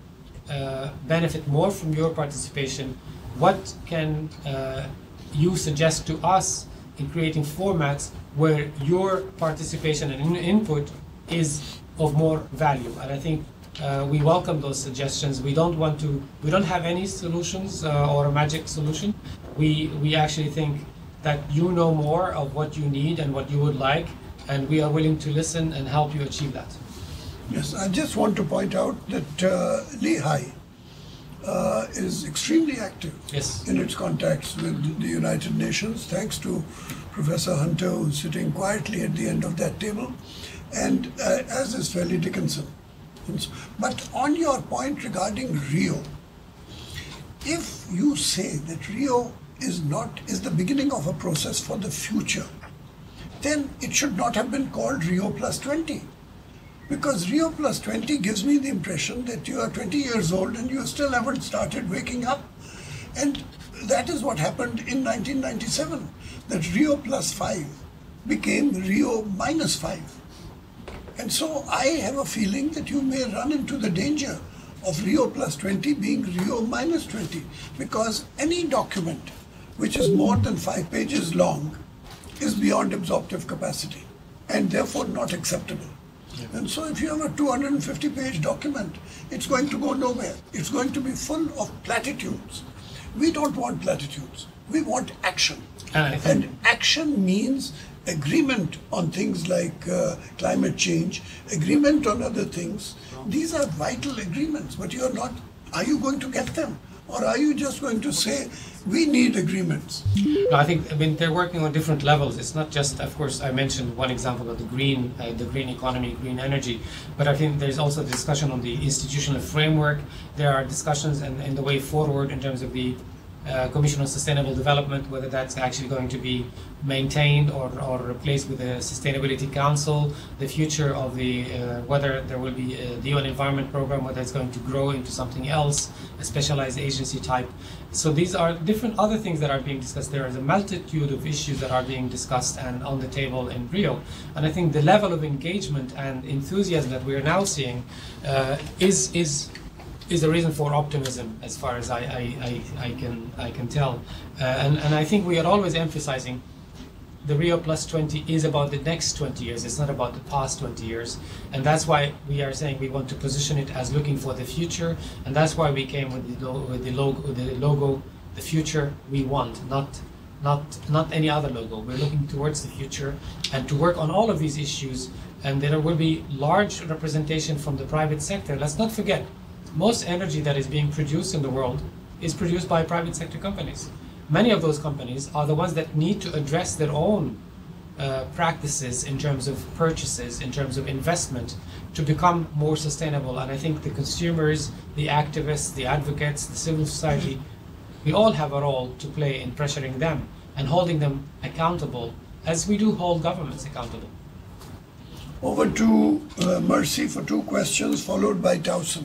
uh, benefit more from your participation? What can uh, you suggest to us in creating formats where your participation and in input is of more value? And I think uh, we welcome those suggestions. We don't want to, we don't have any solutions uh, or a magic solution. We, we actually think that you know more of what you need and what you would like, and we are willing to listen and help you achieve that. Yes, I just want to point out that uh, Lehigh Uh, is extremely active yes. in its contacts with the United Nations, thanks to Professor Hunter, who's sitting quietly at the end of that table, and uh, as is Fairleigh Dickinson. But on your point regarding Rio, if you say that Rio is not is the beginning of a process for the future, then it should not have been called Rio plus twenty. Because Rio plus twenty gives me the impression that you are twenty years old and you still haven't started waking up. And that is what happened in nineteen ninety-seven, that Rio plus five became Rio minus five. And so I have a feeling that you may run into the danger of Rio plus twenty being Rio minus twenty, because any document which is more than five pages long is beyond absorptive capacity and therefore not acceptable. And so if you have a two hundred fifty page document, it's going to go nowhere. It's going to be full of platitudes. We don't want platitudes. We want action. Uh, and action means agreement on things like uh, climate change, agreement on other things. These are vital agreements, but you're not, are you going to get them? Or are you just going to say, we need agreements? No, I think, I mean, they're working on different levels. It's not just, of course, I mentioned one example of the green, uh, the green economy, green energy, but I think there's also discussion on the institutional framework. There are discussions and, and the way forward in terms of the Uh, Commission on Sustainable Development, whether that's actually going to be maintained or, or replaced with a Sustainability Council, the future of the, uh, whether there will be a, the U N Environment Program, whether it's going to grow into something else, a specialized agency type. So these are different other things that are being discussed. There is a multitude of issues that are being discussed and on the table in Rio. And I think the level of engagement and enthusiasm that we are now seeing uh, is is. is the reason for optimism, as far as I, I, I, I can I can tell, uh, and and I think we are always emphasizing the Rio Plus twenty is about the next twenty years. It's not about the past twenty years, and that's why we are saying we want to position it as looking for the future, and that's why we came with the with the logo, the logo, the future we want, not not not any other logo. We're looking towards the future and to work on all of these issues, and there will be large representation from the private sector. Let's not forget. Most energy that is being produced in the world is produced by private sector companies. Many of those companies are the ones that need to address their own uh, practices in terms of purchases, in terms of investment, to become more sustainable. And I think the consumers, the activists, the advocates, the civil society, we all have a role to play in pressuring them and holding them accountable, as we do hold governments accountable. Over to uh, Mercy for two questions, followed by Towson.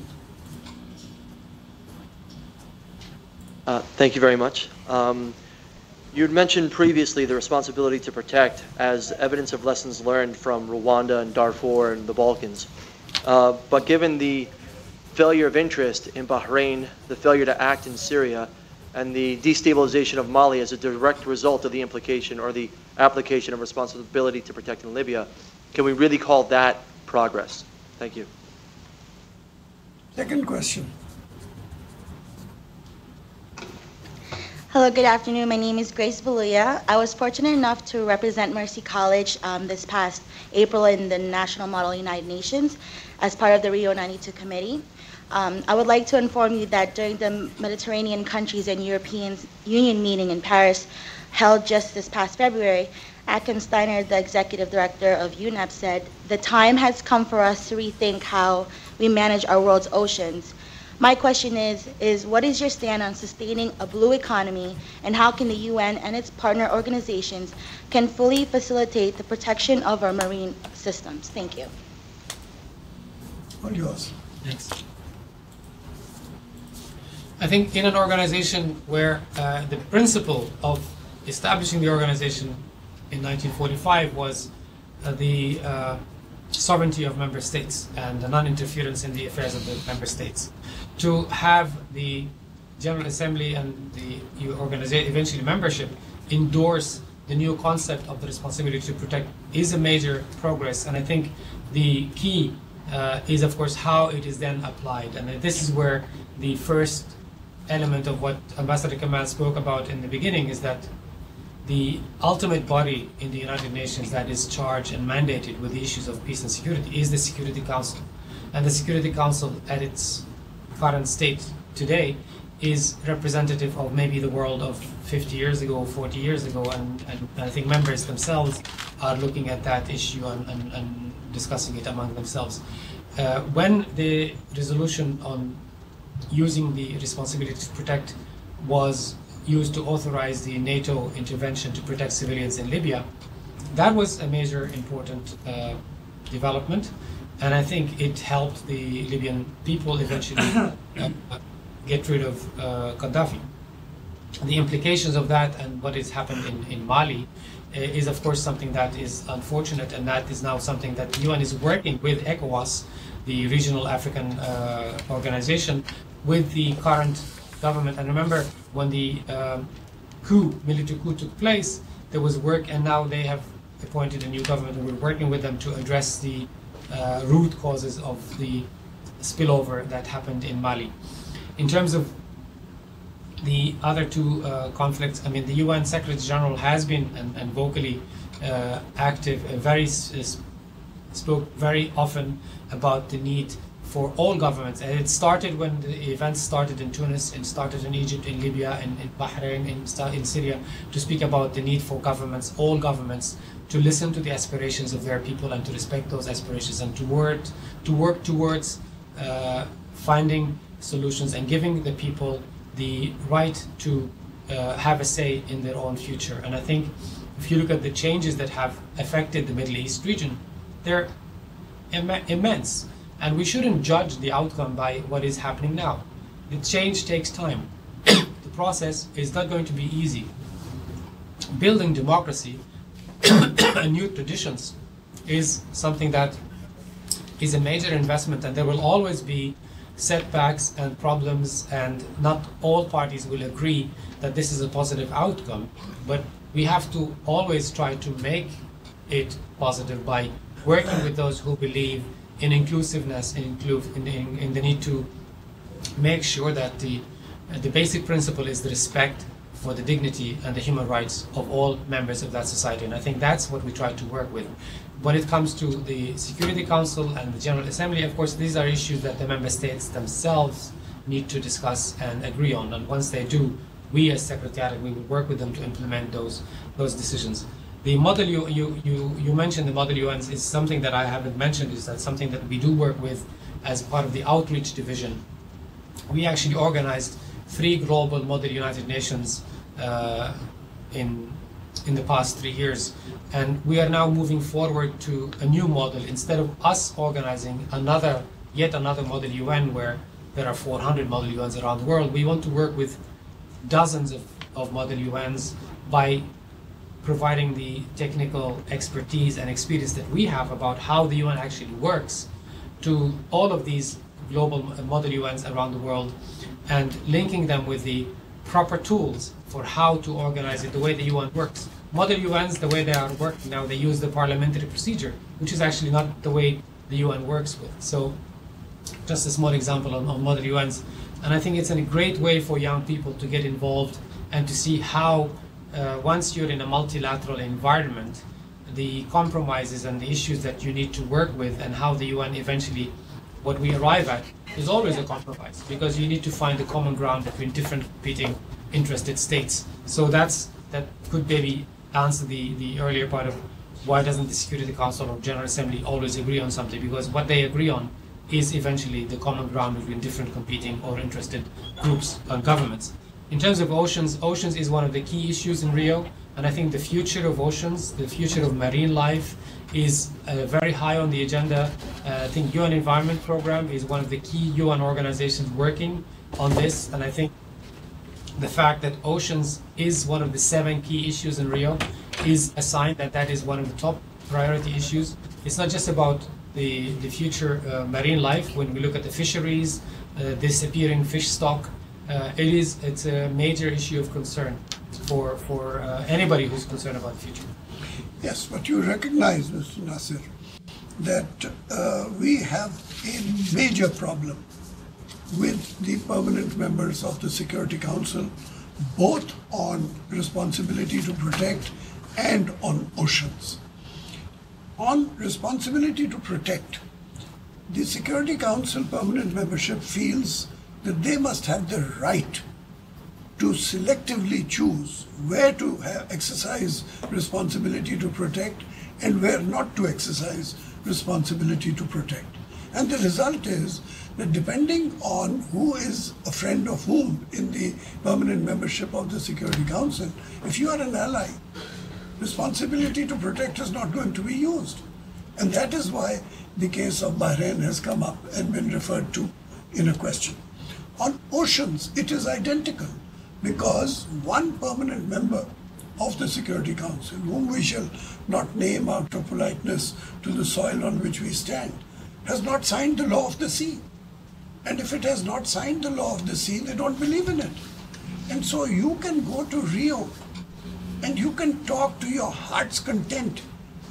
Uh, thank you very much. Um, you had mentioned previously the responsibility to protect as evidence of lessons learned from Rwanda and Darfur and the Balkans. Uh, but given the failure of interest in Bahrain, the failure to act in Syria, and the destabilization of Mali as a direct result of the implication or the application of responsibility to protect in Libya, can we really call that progress? Thank you. Second question. Hello, good afternoon. My name is Grace Baluya. I was fortunate enough to represent Mercy College um, this past April in the National Model United Nations as part of the Rio ninety-two Committee. Um, I would like to inform you that during the Mediterranean countries and European Union meeting in Paris held just this past February, Achim Steiner, the executive director of U N E P, said, "The time has come for us to rethink how we manage our world's oceans." My question is, is what is your stand on sustaining a blue economy, and how can the U N and its partner organizations can fully facilitate the protection of our marine systems? Thank you. All yours. Thanks. I think in an organization where uh, the principle of establishing the organization in nineteen forty-five was uh, the uh, sovereignty of member states and the non-interference in the affairs of the member states, to have the General Assembly and the organization, eventually membership, endorse the new concept of the responsibility to protect is a major progress. And I think the key uh, is, of course, how it is then applied. And this is where the first element of what Ambassador Kamal spoke about in the beginning is that the ultimate body in the United Nations that is charged and mandated with the issues of peace and security is the Security Council. And the Security Council, at its current state today, is representative of maybe the world of fifty years ago, forty years ago, and, and I think members themselves are looking at that issue and, and, and discussing it among themselves. Uh, when the resolution on using the responsibility to protect was used to authorize the NATO intervention to protect civilians in Libya, that was a major important uh, development. And I think it helped the Libyan people eventually uh, get rid of uh, Gaddafi. The implications of that and what has happened in, in Mali uh, is, of course, something that is unfortunate, and that is now something that the U N is working with ECOWAS, the regional African uh, organization, with the current government. And remember, when the uh, coup, military coup took place, there was work, and now they have appointed a new government, and we're working with them to address the Uh, root causes of the spillover that happened in Mali. In terms of the other two uh, conflicts, I mean, the U N Secretary General has been and, and vocally uh, active, uh, very uh, spoke very often about the need for all governments. And it started when the events started in Tunis, it started in Egypt, in Libya, in, in Bahrain, in, in Syria, to speak about the need for governments, all governments, to listen to the aspirations of their people and to respect those aspirations and to work, to work towards uh, finding solutions and giving the people the right to uh, have a say in their own future. And I think if you look at the changes that have affected the Middle East region, they're im immense. And we shouldn't judge the outcome by what is happening now. The change takes time. The process is not going to be easy. Building democracy and new traditions is something that is a major investment, and there will always be setbacks and problems, and not all parties will agree that this is a positive outcome. But we have to always try to make it positive by working with those who believe in inclusiveness, in, inclu in, in, in the need to make sure that the, uh, the basic principle is the respect for the dignity and the human rights of all members of that society. And I think that's what we try to work with. When it comes to the Security Council and the General Assembly, of course, these are issues that the member states themselves need to discuss and agree on. And once they do, we as Secretariat, we would work with them to implement those, those decisions. The model you, you, you, you mentioned, the model U Ns, is something that I haven't mentioned, is that something that we do work with as part of the outreach division. We actually organized three global model United Nations uh, in, in the past three years. And we are now moving forward to a new model. Instead of us organizing another, yet another model U N where there are four hundred model U Ns around the world, we want to work with dozens of, of model U Ns by providing the technical expertise and experience that we have about how the U N actually works to all of these global model U Ns around the world, and linking them with the proper tools for how to organize it the way the U N works. Model U Ns, the way they are working now, they use the parliamentary procedure, which is actually not the way the U N works with. So just a small example on, on model U Ns. And I think it's a great way for young people to get involved and to see how Uh, once you're in a multilateral environment, the compromises and the issues that you need to work with, and how the U N eventually, what we arrive at is always a compromise, because you need to find a common ground between different competing interested states. So that's, that could maybe answer the, the earlier part of why doesn't the Security Council or General Assembly always agree on something, because what they agree on is eventually the common ground between different competing or interested groups and governments. In terms of oceans, oceans is one of the key issues in Rio, and I think the future of oceans, the future of marine life, is uh, very high on the agenda. Uh, I think U N Environment Program is one of the key U N organizations working on this, and I think the fact that oceans is one of the seven key issues in Rio is a sign that that is one of the top priority issues. It's not just about the, the future uh, marine life. When we look at the fisheries, uh, disappearing fish stock, Uh, it is, it's a major issue of concern for, for uh, anybody who's concerned about the future. Yes, but you recognize, Mister Nasser, that uh, we have a major problem with the permanent members of the Security Council, both on responsibility to protect and on oceans. On responsibility to protect, the Security Council permanent membership feels that they must have the right to selectively choose where to have exercise responsibility to protect and where not to exercise responsibility to protect. And the result is that depending on who is a friend of whom in the permanent membership of the Security Council, if you are an ally, responsibility to protect is not going to be used. And that is why the case of Bahrain has come up and been referred to in a question. On oceans, it is identical, because one permanent member of the Security Council, whom we shall not name out of politeness to the soil on which we stand, has not signed the law of the sea. And if it has not signed the law of the sea, they don't believe in it. And so you can go to Rio and you can talk to your heart's content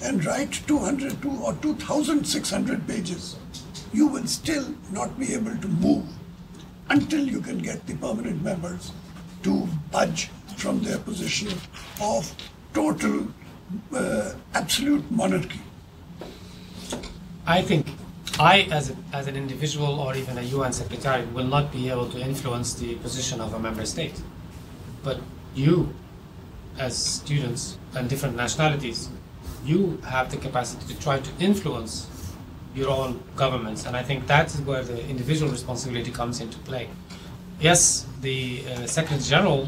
and write two hundred or two thousand six hundred pages. You will still not be able to move until you can get the permanent members to budge from their position of total, uh, absolute monarchy. I think I, as, a, as an individual or even a U N secretary, will not be able to influence the position of a member state. But you, as students and different nationalities, you have the capacity to try to influence your own governments. And I think that is where the individual responsibility comes into play. Yes, the uh, Secretary General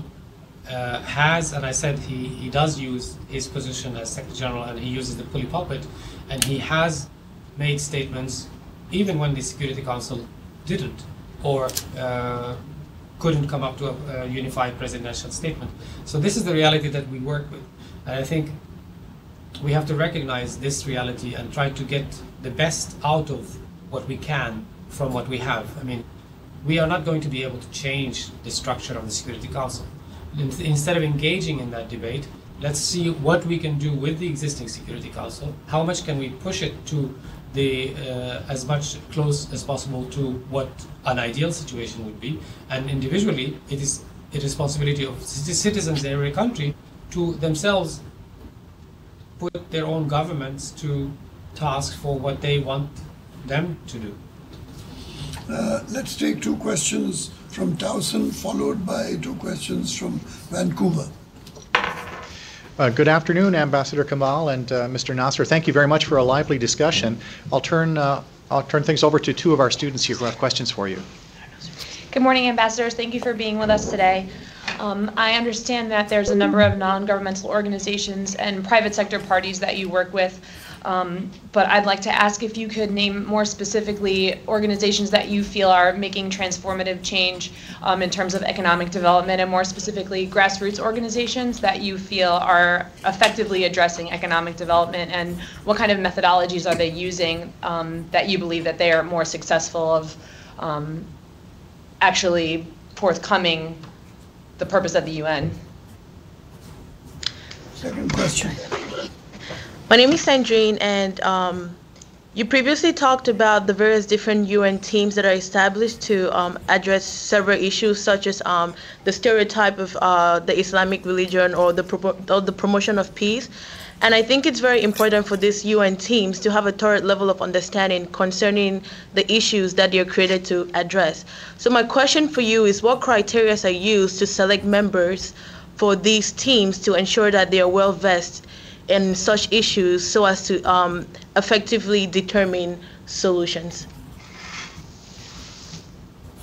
uh, has, and I said he, he does use his position as Secretary General, and he uses the bully pulpit, and he has made statements even when the Security Council didn't or uh, couldn't come up to a, a unified presidential statement. So this is the reality that we work with. And I think we have to recognize this reality and try to get the best out of what we can from what we have. I mean, we are not going to be able to change the structure of the Security Council. Instead of engaging in that debate, let's see what we can do with the existing Security Council. How much can we push it to the uh, as much close as possible to what an ideal situation would be? And individually, it is the responsibility of citizens in every country to themselves put their own governments to task for what they want them to do. Uh, let's take two questions from Towson, followed by two questions from Vancouver. Uh, good afternoon, Ambassador Kamal and uh, Mister Nasser. Thank you very much for a lively discussion. I'll turn, uh, I'll turn things over to two of our students here who have questions for you. Good morning, Ambassadors. Thank you for being with us today. Um, I understand that there's a number of non-governmental organizations and private sector parties that you work with, um, but I'd like to ask if you could name more specifically organizations that you feel are making transformative change um, in terms of economic development, and more specifically grassroots organizations that you feel are effectively addressing economic development, and what kind of methodologies are they using um, that you believe that they are more successful of um, actually forthcoming the purpose of the U N. Second question. My name is Sandrine, and um, you previously talked about the various different U N teams that are established to um, address several issues, such as um, the stereotype of uh, the Islamic religion or the, pro or the promotion of peace. And I think it's very important for these U N teams to have a thorough level of understanding concerning the issues that they're created to address. So my question for you is, what criteria are used to select members for these teams to ensure that they are well vested in such issues so as to um, effectively determine solutions?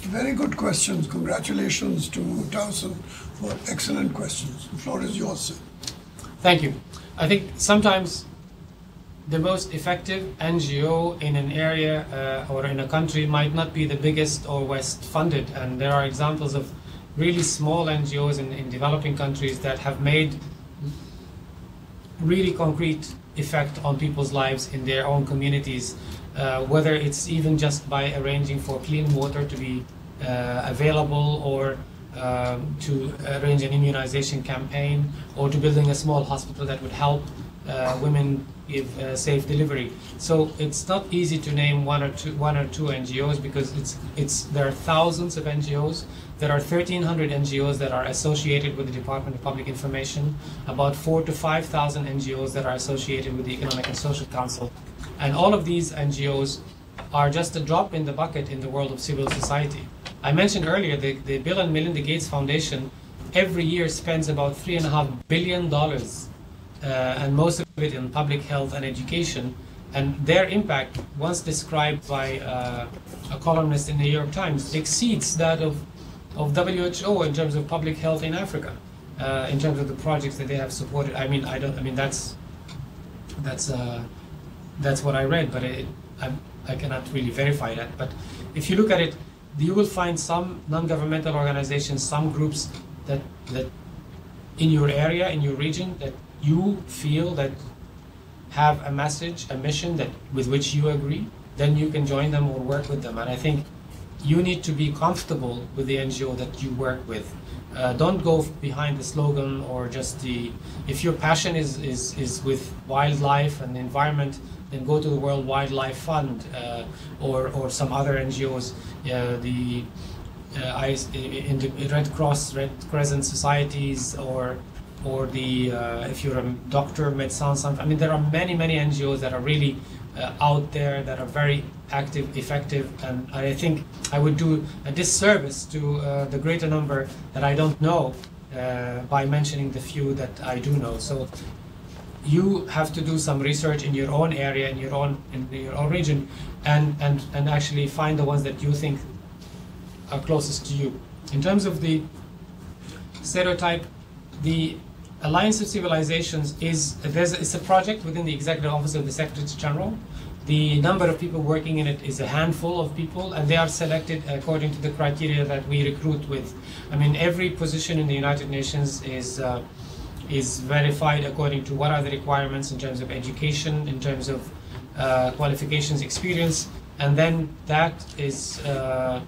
Very good questions. Congratulations to Towson for excellent questions. The floor is yours, sir. Thank you. I think sometimes the most effective N G O in an area uh, or in a country might not be the biggest or best funded, and there are examples of really small N G Os in, in developing countries that have made really concrete effect on people's lives in their own communities, uh, whether it's even just by arranging for clean water to be uh, available, or Uh, to arrange an immunization campaign, or to building a small hospital that would help uh, women give uh, safe delivery. So it's not easy to name one or two, one or two N G Os, because it's it's there are thousands of N G Os. There are thirteen hundred N G Os that are associated with the Department of Public Information. About four to five thousand N G Os that are associated with the Economic and Social Council, and all of these N G Os are just a drop in the bucket in the world of civil society. I mentioned earlier the, the Bill and Melinda Gates Foundation every year spends about three and a half billion dollars, uh, and most of it in public health and education. And their impact, once described by uh, a columnist in the New York Times, exceeds that of, of W H O in terms of public health in Africa, uh, in terms of the projects that they have supported. I mean, I don't. I mean, that's that's uh, that's what I read, but it, I, I cannot really verify that. But if you look at it, you will find some non-governmental organizations, some groups that, that in your area, in your region, that you feel that have a message, a mission that with which you agree, then you can join them or work with them. And I think you need to be comfortable with the N G O that you work with. Uh, don't go behind the slogan or just the, if your passion is, is, is with wildlife and the environment, then go to the World Wildlife Fund uh, or, or some other N G Os, uh, the, uh, in the Red Cross, Red Crescent Societies, or, or the, uh, if you're a doctor, Médecins Sans Frontières. I mean, there are many, many N G Os that are really uh, out there that are very active, effective, and I think I would do a disservice to uh, the greater number that I don't know uh, by mentioning the few that I do know. So you have to do some research in your own area, in your own in your own region, and and and actually find the ones that you think are closest to you. In terms of the stereotype, the Alliance of Civilizations is there's it's a project within the Executive Office of the Secretary General. The number of people working in it is a handful of people, and they are selected according to the criteria that we recruit with. I mean, every position in the United Nations is uh, is verified according to what are the requirements in terms of education, in terms of uh, qualifications, experience, and then that is uh,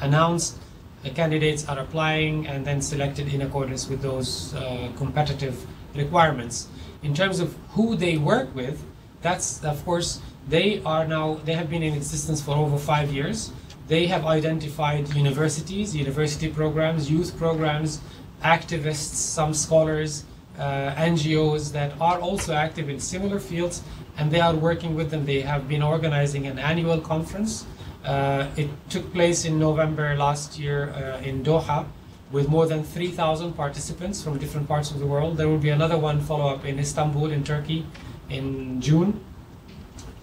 announced. The candidates are applying and then selected in accordance with those uh, competitive requirements. In terms of who they work with, that's of course they are now they have been in existence for over five years. They have identified universities, university programs, youth programs, activists, some scholars, uh, N G Os that are also active in similar fields, and they are working with them. They have been organizing an annual conference. Uh, it took place in November last year uh, in Doha with more than three thousand participants from different parts of the world. There will be another one follow-up in Istanbul in Turkey in June.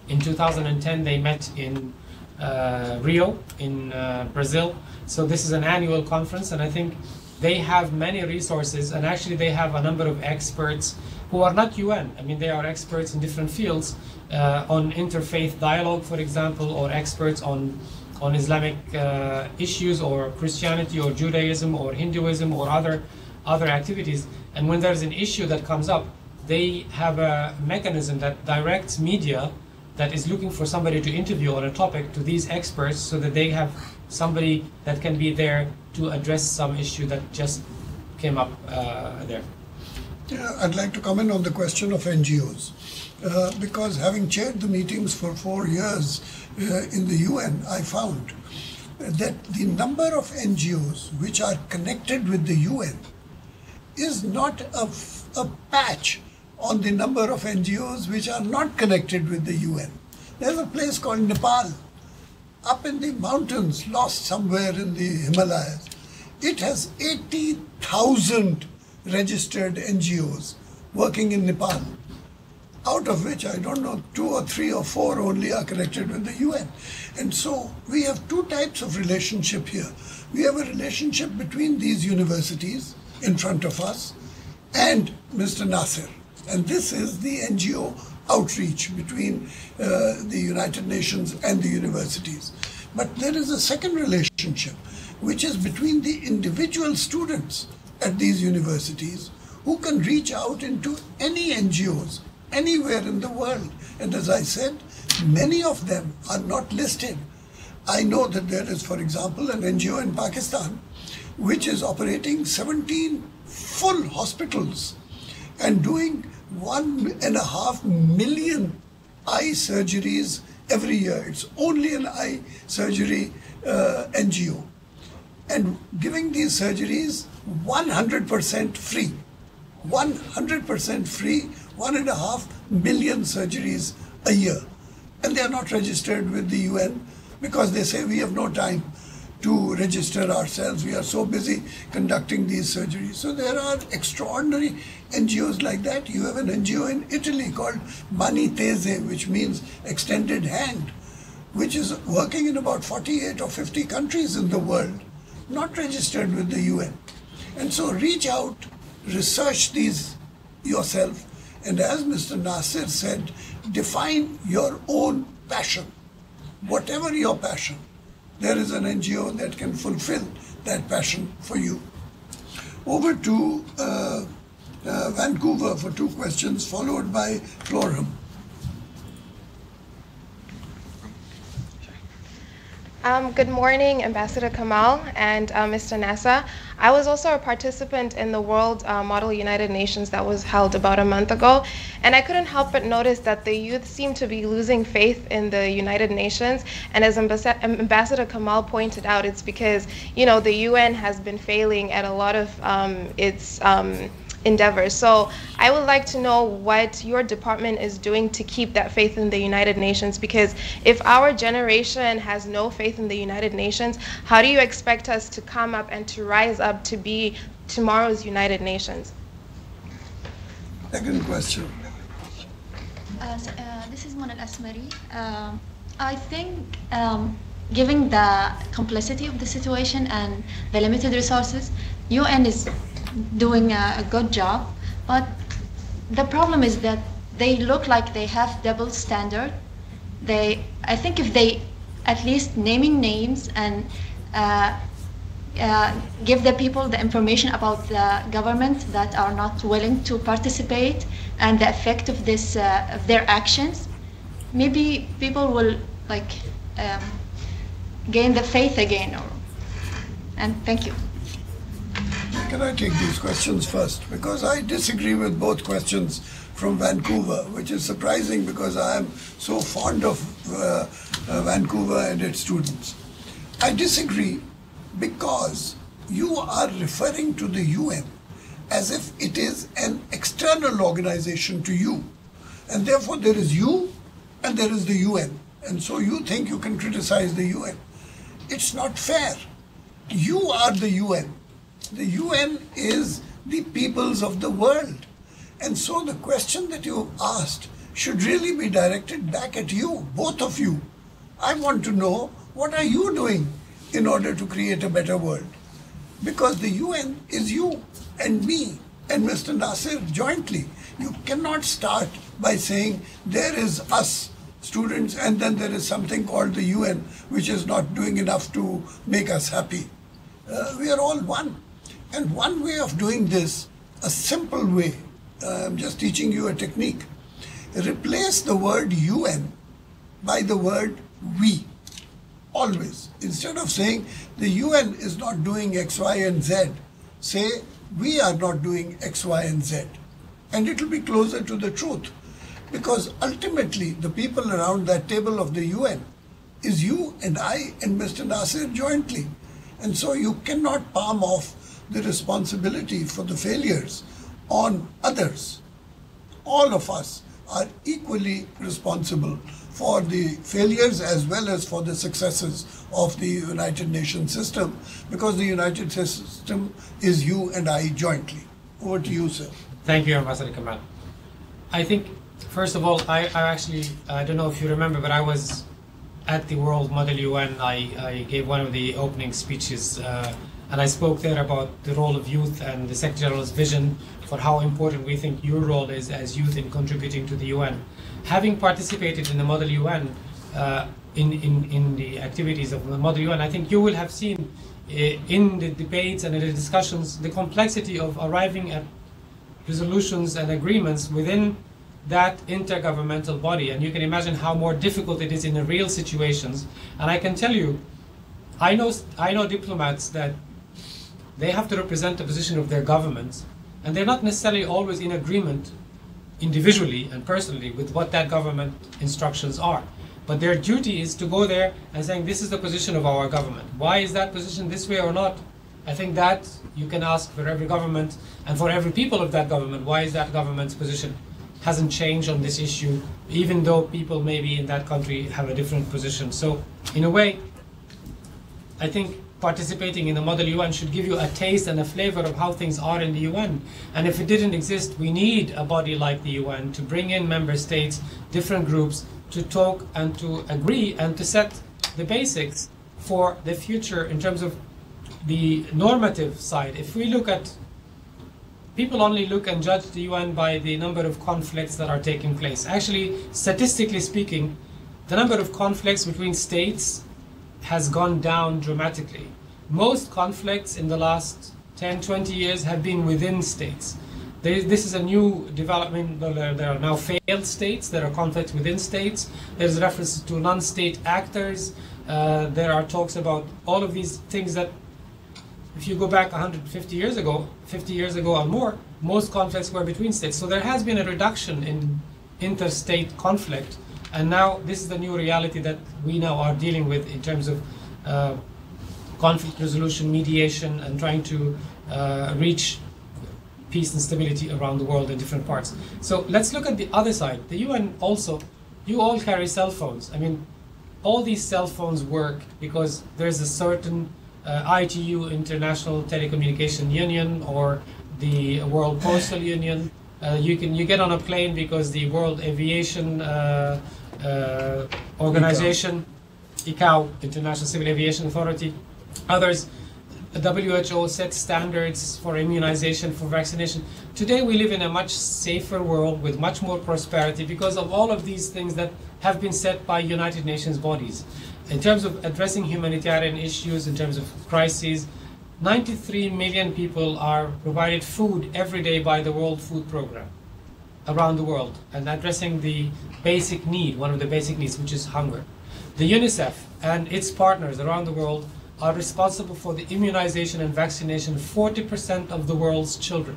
In two thousand ten they met in uh, Rio in uh, Brazil. So this is an annual conference, and I think they have many resources, and actually they have a number of experts who are not U N. I mean, they are experts in different fields uh, on interfaith dialogue, for example, or experts on, on Islamic uh, issues, or Christianity, or Judaism, or Hinduism, or other, other activities. And when there's an issue that comes up, they have a mechanism that directs media that is looking for somebody to interview on a topic to these experts, so that they have somebody that can be there to address some issue that just came up uh, there. Yeah, I'd like to comment on the question of N G Os, uh, because having chaired the meetings for four years uh, in the U N, I found that the number of N G Os which are connected with the U N is not a, a patch on the number of N G Os which are not connected with the U N. There's a place called Nepal, up in the mountains, lost somewhere in the Himalayas. It has eighty thousand registered N G Os working in Nepal, out of which, I don't know, two or three or four only are connected with the U N. And so we have two types of relationship here. We have a relationship between these universities in front of us and Mister Nasser. And this is the N G O outreach between uh, the United Nations and the universities. But there is a second relationship, which is between the individual students at these universities who can reach out into any N G Os anywhere in the world. And as I said, many of them are not listed. I know that there is, for example, an N G O in Pakistan which is operating seventeen full hospitals and doing one and a half million eye surgeries every year. It's only an eye surgery uh, N G O. And giving these surgeries one hundred percent free. one hundred percent free, one and a half million surgeries a year. And they are not registered with the U N because they say we have no time to register ourselves. We are so busy conducting these surgeries. So there are extraordinary N G Os like that. You have an N G O in Italy called Mani Tese, which means extended hand, which is working in about forty-eight or fifty countries in the world, not registered with the U N. And so reach out, research these yourself, and as Mister Nasser said, define your own passion. Whatever your passion, there is an N G O that can fulfill that passion for you. Over to uh, uh, Vancouver for two questions, followed by Florham. Um, good morning, Ambassador Kamal and uh, Mister Nasser. I was also a participant in the World uh, Model United Nations that was held about a month ago, and I couldn't help but notice that the youth seem to be losing faith in the United Nations. And as Ambas- Ambassador Kamal pointed out, it's because, you know, the U N has been failing at a lot of um, its um, endeavors. So I would like to know what your department is doing to keep that faith in the United Nations, because if our generation has no faith in the United Nations, how do you expect us to come up and to rise up to be tomorrow's United Nations? Second question. Uh, so, uh, this is Mona Asmari. Um, I think um, given the complexity of the situation and the limited resources, U N is doing a, a good job, but the problem is that they look like they have double standard. They, I think if they at least naming names and uh, uh, give the people the information about the government that are not willing to participate and the effect of this uh, of their actions, maybe people will like um, gain the faith again. Or, and thank you. Can I take these questions first? Because I disagree with both questions from Vancouver, which is surprising because I am so fond of uh, uh, Vancouver and its students. I disagree because you are referring to the U N as if it is an external organization to you. And therefore there is you and there is the U N. And so you think you can criticize the U N. It's not fair. You are the U N. The U N is the peoples of the world. And so the question that you asked should really be directed back at you, both of you. I want to know, what are you doing in order to create a better world? Because the U N is you and me and Mister Nasser jointly. You cannot start by saying there is us students and then there is something called the U N which is not doing enough to make us happy. Uh, we are all one. And one way of doing this, a simple way, uh, I'm just teaching you a technique. Replace the word U N by the word we, always. Instead of saying the U N is not doing X, Y, and Z, say we are not doing X, Y, and Z. And it will be closer to the truth. Because ultimately, the people around that table of the U N is you and I and Mister Nasser jointly. And so you cannot palm off the responsibility for the failures on others. All of us are equally responsible for the failures as well as for the successes of the United Nations system, because the United Nations system is you and I jointly. Over to you, sir. Thank you, Ambassador Kamal. I think, first of all, I, I actually, I don't know if you remember, but I was at the World Model U N. I, I gave one of the opening speeches uh, and I spoke there about the role of youth and the Secretary General's vision for how important we think your role is as youth in contributing to the U N. Having participated in the Model U N, uh, in, in, in the activities of the Model U N, I think you will have seen uh, in the debates and in the discussions the complexity of arriving at resolutions and agreements within that intergovernmental body. And you can imagine how more difficult it is in the real situations. And I can tell you, I know, I know diplomats that they have to represent the position of their governments, and they're not necessarily always in agreement individually and personally with what that government instructions are. But their duty is to go there and saying, this is the position of our government. Why is that position this way or not? I think that you can ask for every government and for every people of that government, why is that government's position hasn't changed on this issue, even though people maybe in that country have a different position. So in a way, I think participating in the Model U N should give you a taste and a flavor of how things are in the U N. And if it didn't exist, we need a body like the U N to bring in member states, different groups, to talk and to agree and to set the basics for the future in terms of the normative side. If we look at, people only look and judge the U N by the number of conflicts that are taking place. Actually, statistically speaking, the number of conflicts between states has gone down dramatically. Most conflicts in the last ten, twenty years have been within states. There, this is a new development. There are now failed states, there are conflicts within states, there's references to non-state actors, uh, there are talks about all of these things that, if you go back one hundred fifty years ago, fifty years ago or more, most conflicts were between states. So there has been a reduction in interstate conflict. And now this is the new reality that we now are dealing with in terms of uh, conflict resolution, mediation, and trying to uh, reach peace and stability around the world in different parts. So let's look at the other side. The U N also, you all carry cell phones. I mean, all these cell phones work because there's a certain uh, I T U, International Telecommunication Union, or the World Postal Union. Uh, you can you get on a plane because the World Aviation uh, uh, Organization, I C A O, International Civil Aviation Authority, others. The W H O sets standards for immunization, for vaccination. Today we live in a much safer world with much more prosperity because of all of these things that have been set by United Nations bodies. In terms of addressing humanitarian issues, in terms of crises, ninety-three million people are provided food every day by the World Food Program around the world, and addressing the basic need, one of the basic needs, which is hunger. The UNICEF and its partners around the world are responsible for the immunization and vaccination of forty percent of the world's children.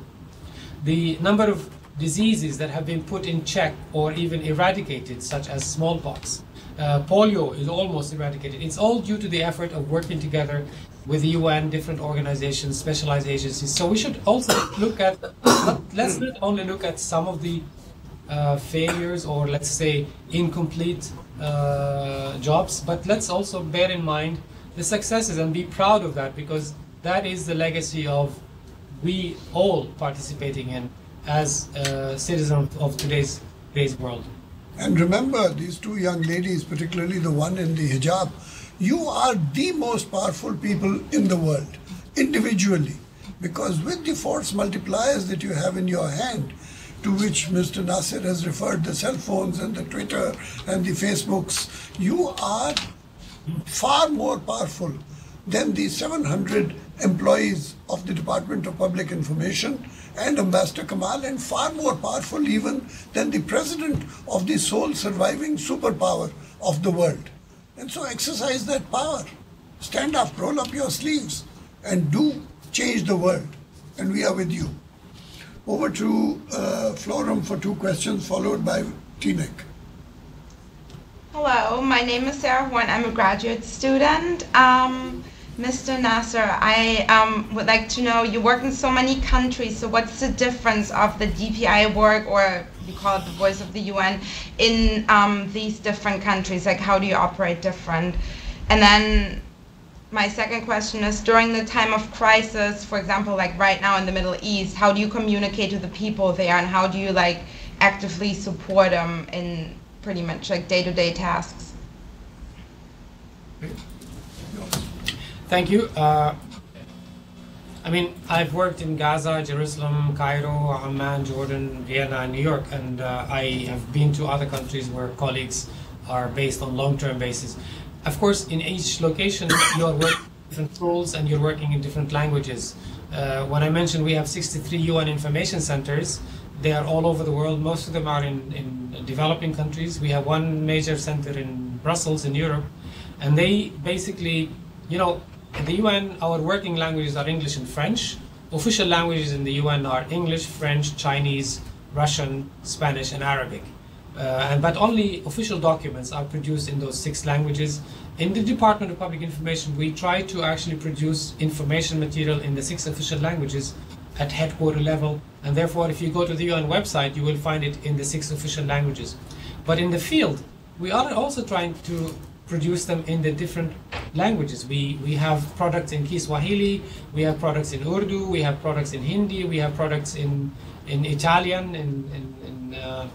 The number of diseases that have been put in check or even eradicated, such as smallpox, uh, polio is almost eradicated. It's all due to the effort of working together with the U N, different organizations, specialized agencies. So we should also look at, let's not only look at some of the uh, failures or let's say incomplete uh, jobs, but let's also bear in mind the successes and be proud of that, because that is the legacy of we all participating in as uh, citizens of today's, today's world. And remember, these two young ladies, particularly the one in the hijab, you are the most powerful people in the world, individually, because with the force multipliers that you have in your hand, to which Mister Nasser has referred, the cell phones and the Twitter and the Facebooks, you are far more powerful than the seven hundred employees of the Department of Public Information and Ambassador Kamal, and far more powerful even than the president of the sole surviving superpower of the world. And so exercise that power. Stand up, roll up your sleeves, and do change the world. And we are with you. Over to uh, Florham for two questions, followed by Teaneck. Hello, my name is Sarah Horn. I'm a graduate student. Um, Mister Nasser, I um, would like to know, you work in so many countries, so what's the difference of the D P I work, or you call it the voice of the U N, in um, these different countries? Like, how do you operate different? And then my second question is, during the time of crisis, for example, like right now in the Middle East, how do you communicate to the people there, and how do you like actively support them in pretty much like day-to-day tasks? Thank you. Uh, I mean, I've worked in Gaza, Jerusalem, Cairo, Amman, Jordan, Vienna, and New York, and uh, I have been to other countries where colleagues are based on long-term basis. Of course, in each location, you're working different roles and you're working in different languages. Uh, when I mentioned we have sixty-three U N information centers, they are all over the world. Most of them are in, in developing countries. We have one major center in Brussels, in Europe. And they basically, you know, at the U N, our working languages are English and French. Official languages in the U N are English, French, Chinese, Russian, Spanish, and Arabic. Uh, and, but only official documents are produced in those six languages. In the Department of Public Information, we try to actually produce information material in the six official languages at headquarter level, and therefore if you go to the U N website you will find it in the six official languages. But in the field we are also trying to produce them in the different languages. We, we have products in Kiswahili, we have products in Urdu, we have products in Hindi, we have products in, in Italian, in, in, in, uh,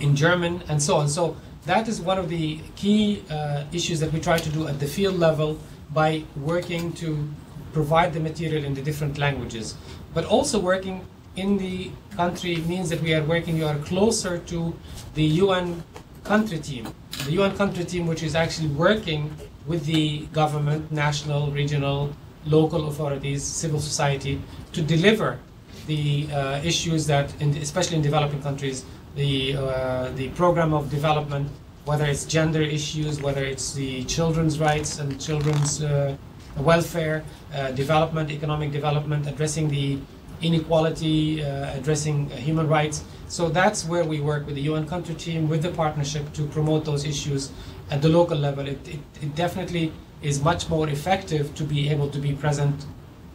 in German, and so on. So that is one of the key uh, issues that we try to do at the field level by working to provide the material in the different languages. But also working in the country means that we are working, you are closer to the U N country team. The U N country team, which is actually working with the government, national, regional, local authorities, civil society, to deliver the uh, issues that, in, especially in developing countries, the, uh, the program of development, whether it's gender issues, whether it's the children's rights and children's uh, welfare, uh, development, economic development, addressing the inequality, uh, addressing uh, human rights. So that's where we work with the U N country team, with the partnership to promote those issues at the local level. It, it, it definitely is much more effective to be able to be present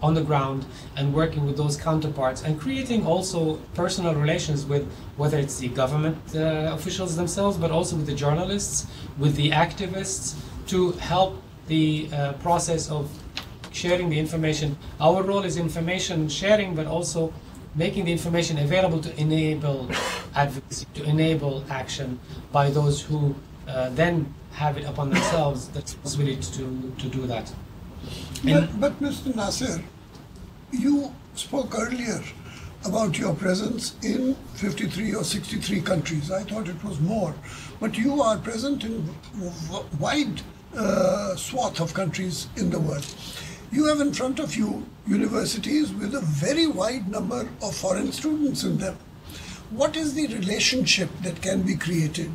on the ground and working with those counterparts and creating also personal relations with whether it's the government uh, officials themselves, but also with the journalists, with the activists, to help the uh, process of sharing the information. Our role is information sharing, but also making the information available to enable advocacy, to enable action by those who uh, then have it upon themselves the responsibility to, to do that. But, but Mister Nasser, you spoke earlier about your presence in fifty-three or sixty-three countries. I thought it was more, but you are present in a wide uh, swath of countries in the world. You have in front of you universities with a very wide number of foreign students in them. What is the relationship that can be created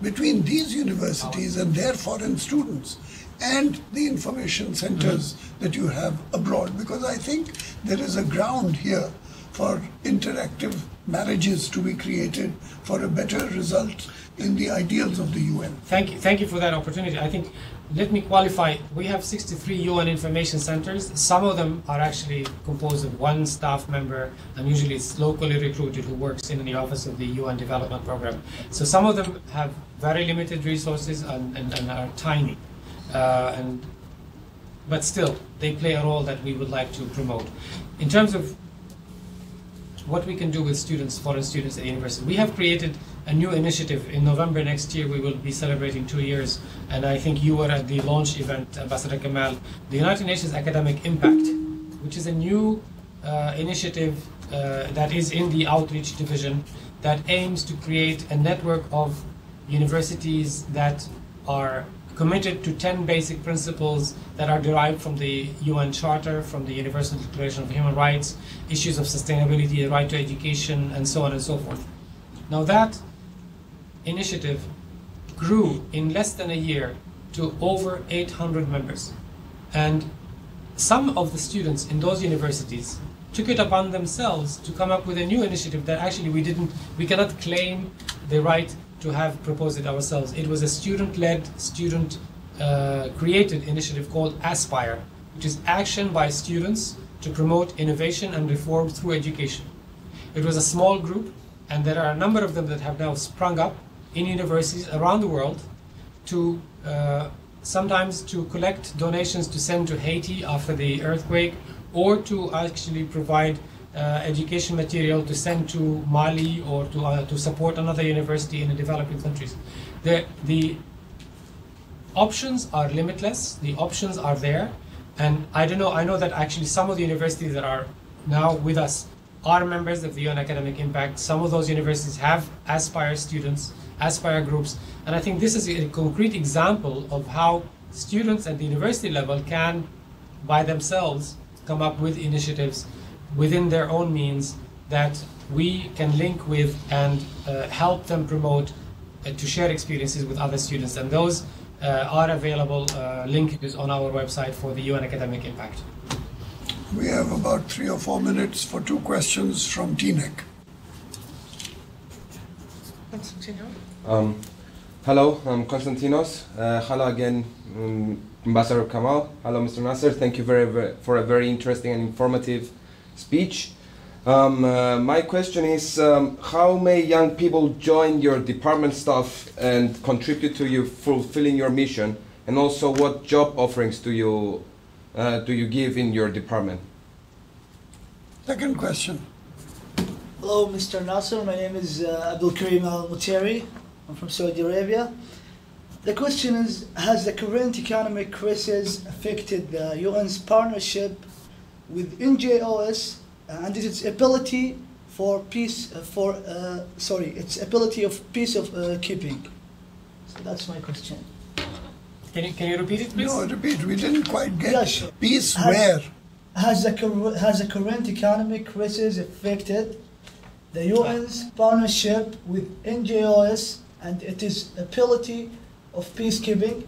between these universities and their foreign students and the information centers mm-hmm. that you have abroad? Because I think there is a ground here for interactive marriages to be created for a better result in the ideals of the U N. Thank you, thank you for that opportunity. I think, let me qualify, we have sixty-three U N information centers. Some of them are actually composed of one staff member, and usually it's locally recruited who works in the office of the U N Development Program. So some of them have very limited resources and, and, and are tiny. Uh, and, but still, they play a role that we would like to promote. In terms of what we can do with students, foreign students at the university, we have created a new initiative. In November next year, we will be celebrating two years, and I think you were at the launch event, Ambassador Kamal, the United Nations Academic Impact, which is a new uh, initiative uh, that is in the outreach division that aims to create a network of universities that are committed to ten basic principles that are derived from the U N Charter, from the Universal Declaration of Human Rights, issues of sustainability, the right to education, and so on and so forth. Now that initiative grew in less than a year to over eight hundred members. And some of the students in those universities took it upon themselves to come up with a new initiative that actually we didn't, we cannot claim the right to have proposed it ourselves. It was a student-led, student-created uh, initiative called Aspire, which is action by students to promote innovation and reform through education. It was a small group, and there are a number of them that have now sprung up in universities around the world to uh, sometimes to collect donations to send to Haiti after the earthquake, or to actually provide Uh, education material to send to Mali or to, uh, to support another university in the developing countries. The, the options are limitless, the options are there, and I don't know, I know that actually some of the universities that are now with us are members of the U N Academic Impact. Some of those universities have Aspire students, Aspire groups, and I think this is a concrete example of how students at the university level can, by themselves, come up with initiatives within their own means that we can link with and uh, help them promote uh, to share experiences with other students. And those uh, are available uh, linkages on our website for the U N Academic Impact. We have about three or four minutes for two questions from Teaneck. Constantino? Um, hello, I'm Konstantinos. Uh, hello again, um, Ambassador Kamal. Hello, Mister Nasser. Thank you very, very for a very interesting and informative speech. Um, uh, my question is, um, how may young people join your department staff and contribute to you fulfilling your mission? And also, what job offerings do you uh, do you give in your department? Second question. Hello, Mister Nasser. My name is uh, Abdul Karim Al Muteri. I'm from Saudi Arabia. The question is, has the current economic crisis affected the U N's partnership with N G Os and its ability for peace, uh, for uh, sorry, its ability of peace of uh, keeping. So that's my question. Can you can you repeat it, please? No, repeat. We didn't quite get. Yeah, sure. Peace has, where? Has the has the current economic crisis affected the U N's partnership with N G Os and its ability of peacekeeping?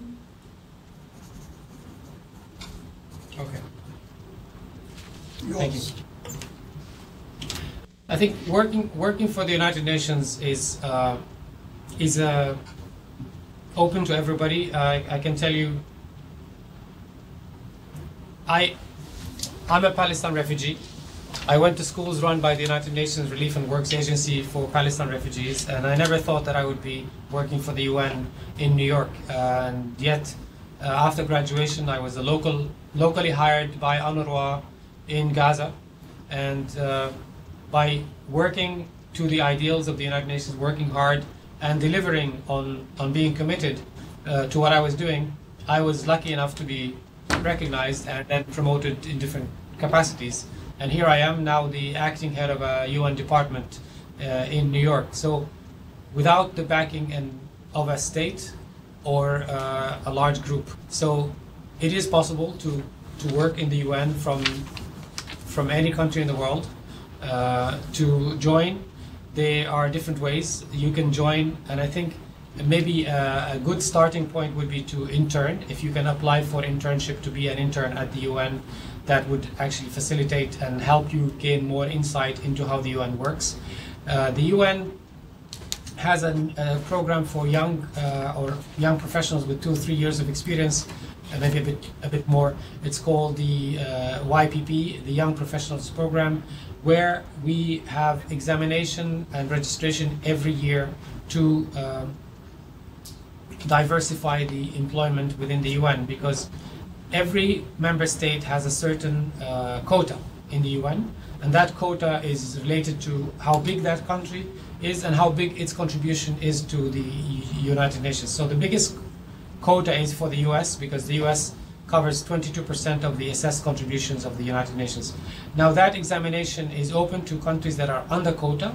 Okay. Thank you. I think working working for the United Nations is uh, is uh, open to everybody. I, I can tell you, I I'm a Palestine refugee. I went to schools run by the United Nations Relief and Works Agency for Palestine Refugees, and I never thought that I would be working for the U N in New York. And yet, uh, after graduation, I was a local, locally hired by UNRWA in Gaza. And uh, by working to the ideals of the United Nations, working hard and delivering on, on being committed uh, to what I was doing, I was lucky enough to be recognized and then promoted in different capacities. And here I am now, the acting head of a U N department uh, in New York. So without the backing and, of a state or uh, a large group. So it is possible to, to work in the U N from, from any country in the world. Uh, to join, there are different ways you can join. And I think maybe a, a good starting point would be to intern. If you can apply for internship to be an intern at the U N, that would actually facilitate and help you gain more insight into how the U N works. Uh, the U N has an, a program for young uh, or young professionals with two or three years of experience, and maybe a bit a bit more. It's called the uh, Y P P, the Young Professionals Program, where we have examination and registration every year to uh, diversify the employment within the U N, because every member state has a certain uh, quota in the U N, and that quota is related to how big that country is and how big its contribution is to the United Nations. So the biggest quota is for the U S, because the U S covers twenty-two percent of the assessed contributions of the United Nations. Now that examination is open to countries that are under quota,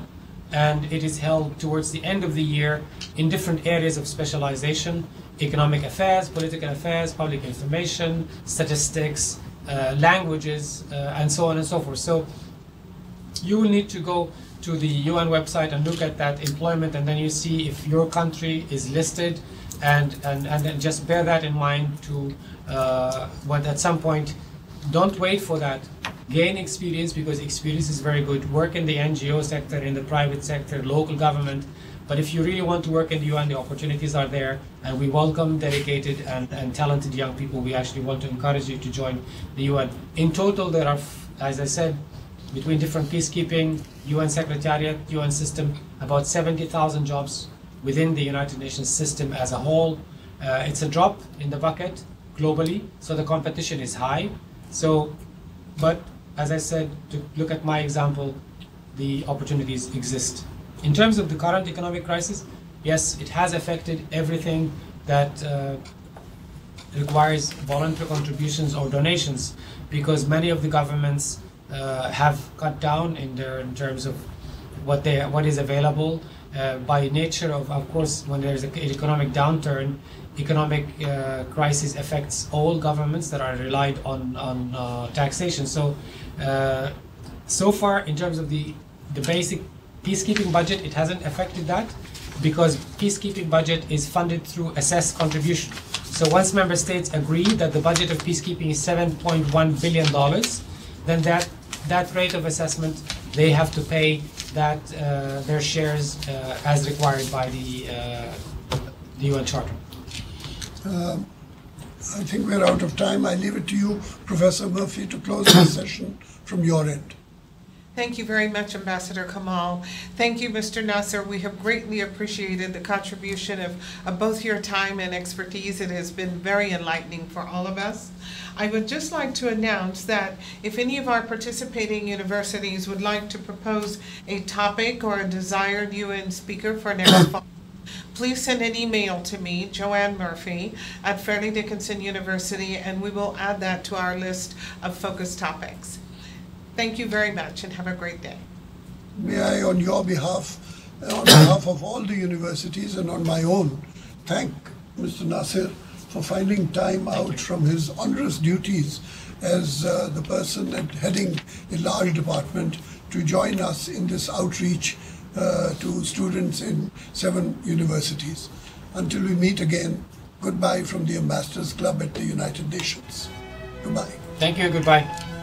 and it is held towards the end of the year in different areas of specialization: economic affairs, political affairs, public information, statistics, uh, languages, uh, and so on and so forth. So you will need to go to the U N website and look at that employment, and then you see if your country is listed, and, and, and then just bear that in mind to, uh, but at some point, don't wait for that. Gain experience, because experience is very good. Work in the N G O sector, in the private sector, local government. But if you really want to work in the U N, the opportunities are there. And we welcome dedicated and, and talented young people. We actually want to encourage you to join the U N. In total, there are, as I said, between different peacekeeping, U N Secretariat, U N system, about seventy thousand jobs within the United Nations system as a whole. Uh, it's a drop in the bucket globally, so the competition is high. So, but as I said, to look at my example, the opportunities exist. In terms of the current economic crisis, yes, it has affected everything that uh, requires voluntary contributions or donations, because many of the governments uh, have cut down in their in terms of what they what is available. Uh, by nature of, of course, when there's an economic downturn, economic uh, crisis affects all governments that are relied on, on uh, taxation. So, uh, so far, in terms of the, the basic peacekeeping budget, it hasn't affected that, because peacekeeping budget is funded through assessed contribution. So once member states agree that the budget of peacekeeping is seven point one billion dollars, then that, that rate of assessment, they have to pay that uh, their shares uh, as required by the, uh, the U N Charter. Uh, I think we're out of time. I leave it to you, Professor Murphy, to close the session from your end. Thank you very much, Ambassador Kamal. Thank you, Mister Nasser. We have greatly appreciated the contribution of, of both your time and expertise. It has been very enlightening for all of us. I would just like to announce that if any of our participating universities would like to propose a topic or a desired U N speaker for next fall, please send an email to me, Joanne Murphy, at Fairleigh Dickinson University, and we will add that to our list of focus topics. Thank you very much, and have a great day. May I, on your behalf, on behalf of all the universities and on my own, thank Mister Nasser for finding time out from his onerous duties as uh, the person heading a large department to join us in this outreach uh, to students in seven universities. Until we meet again, goodbye from the Ambassadors Club at the United Nations. Goodbye. Thank you, goodbye.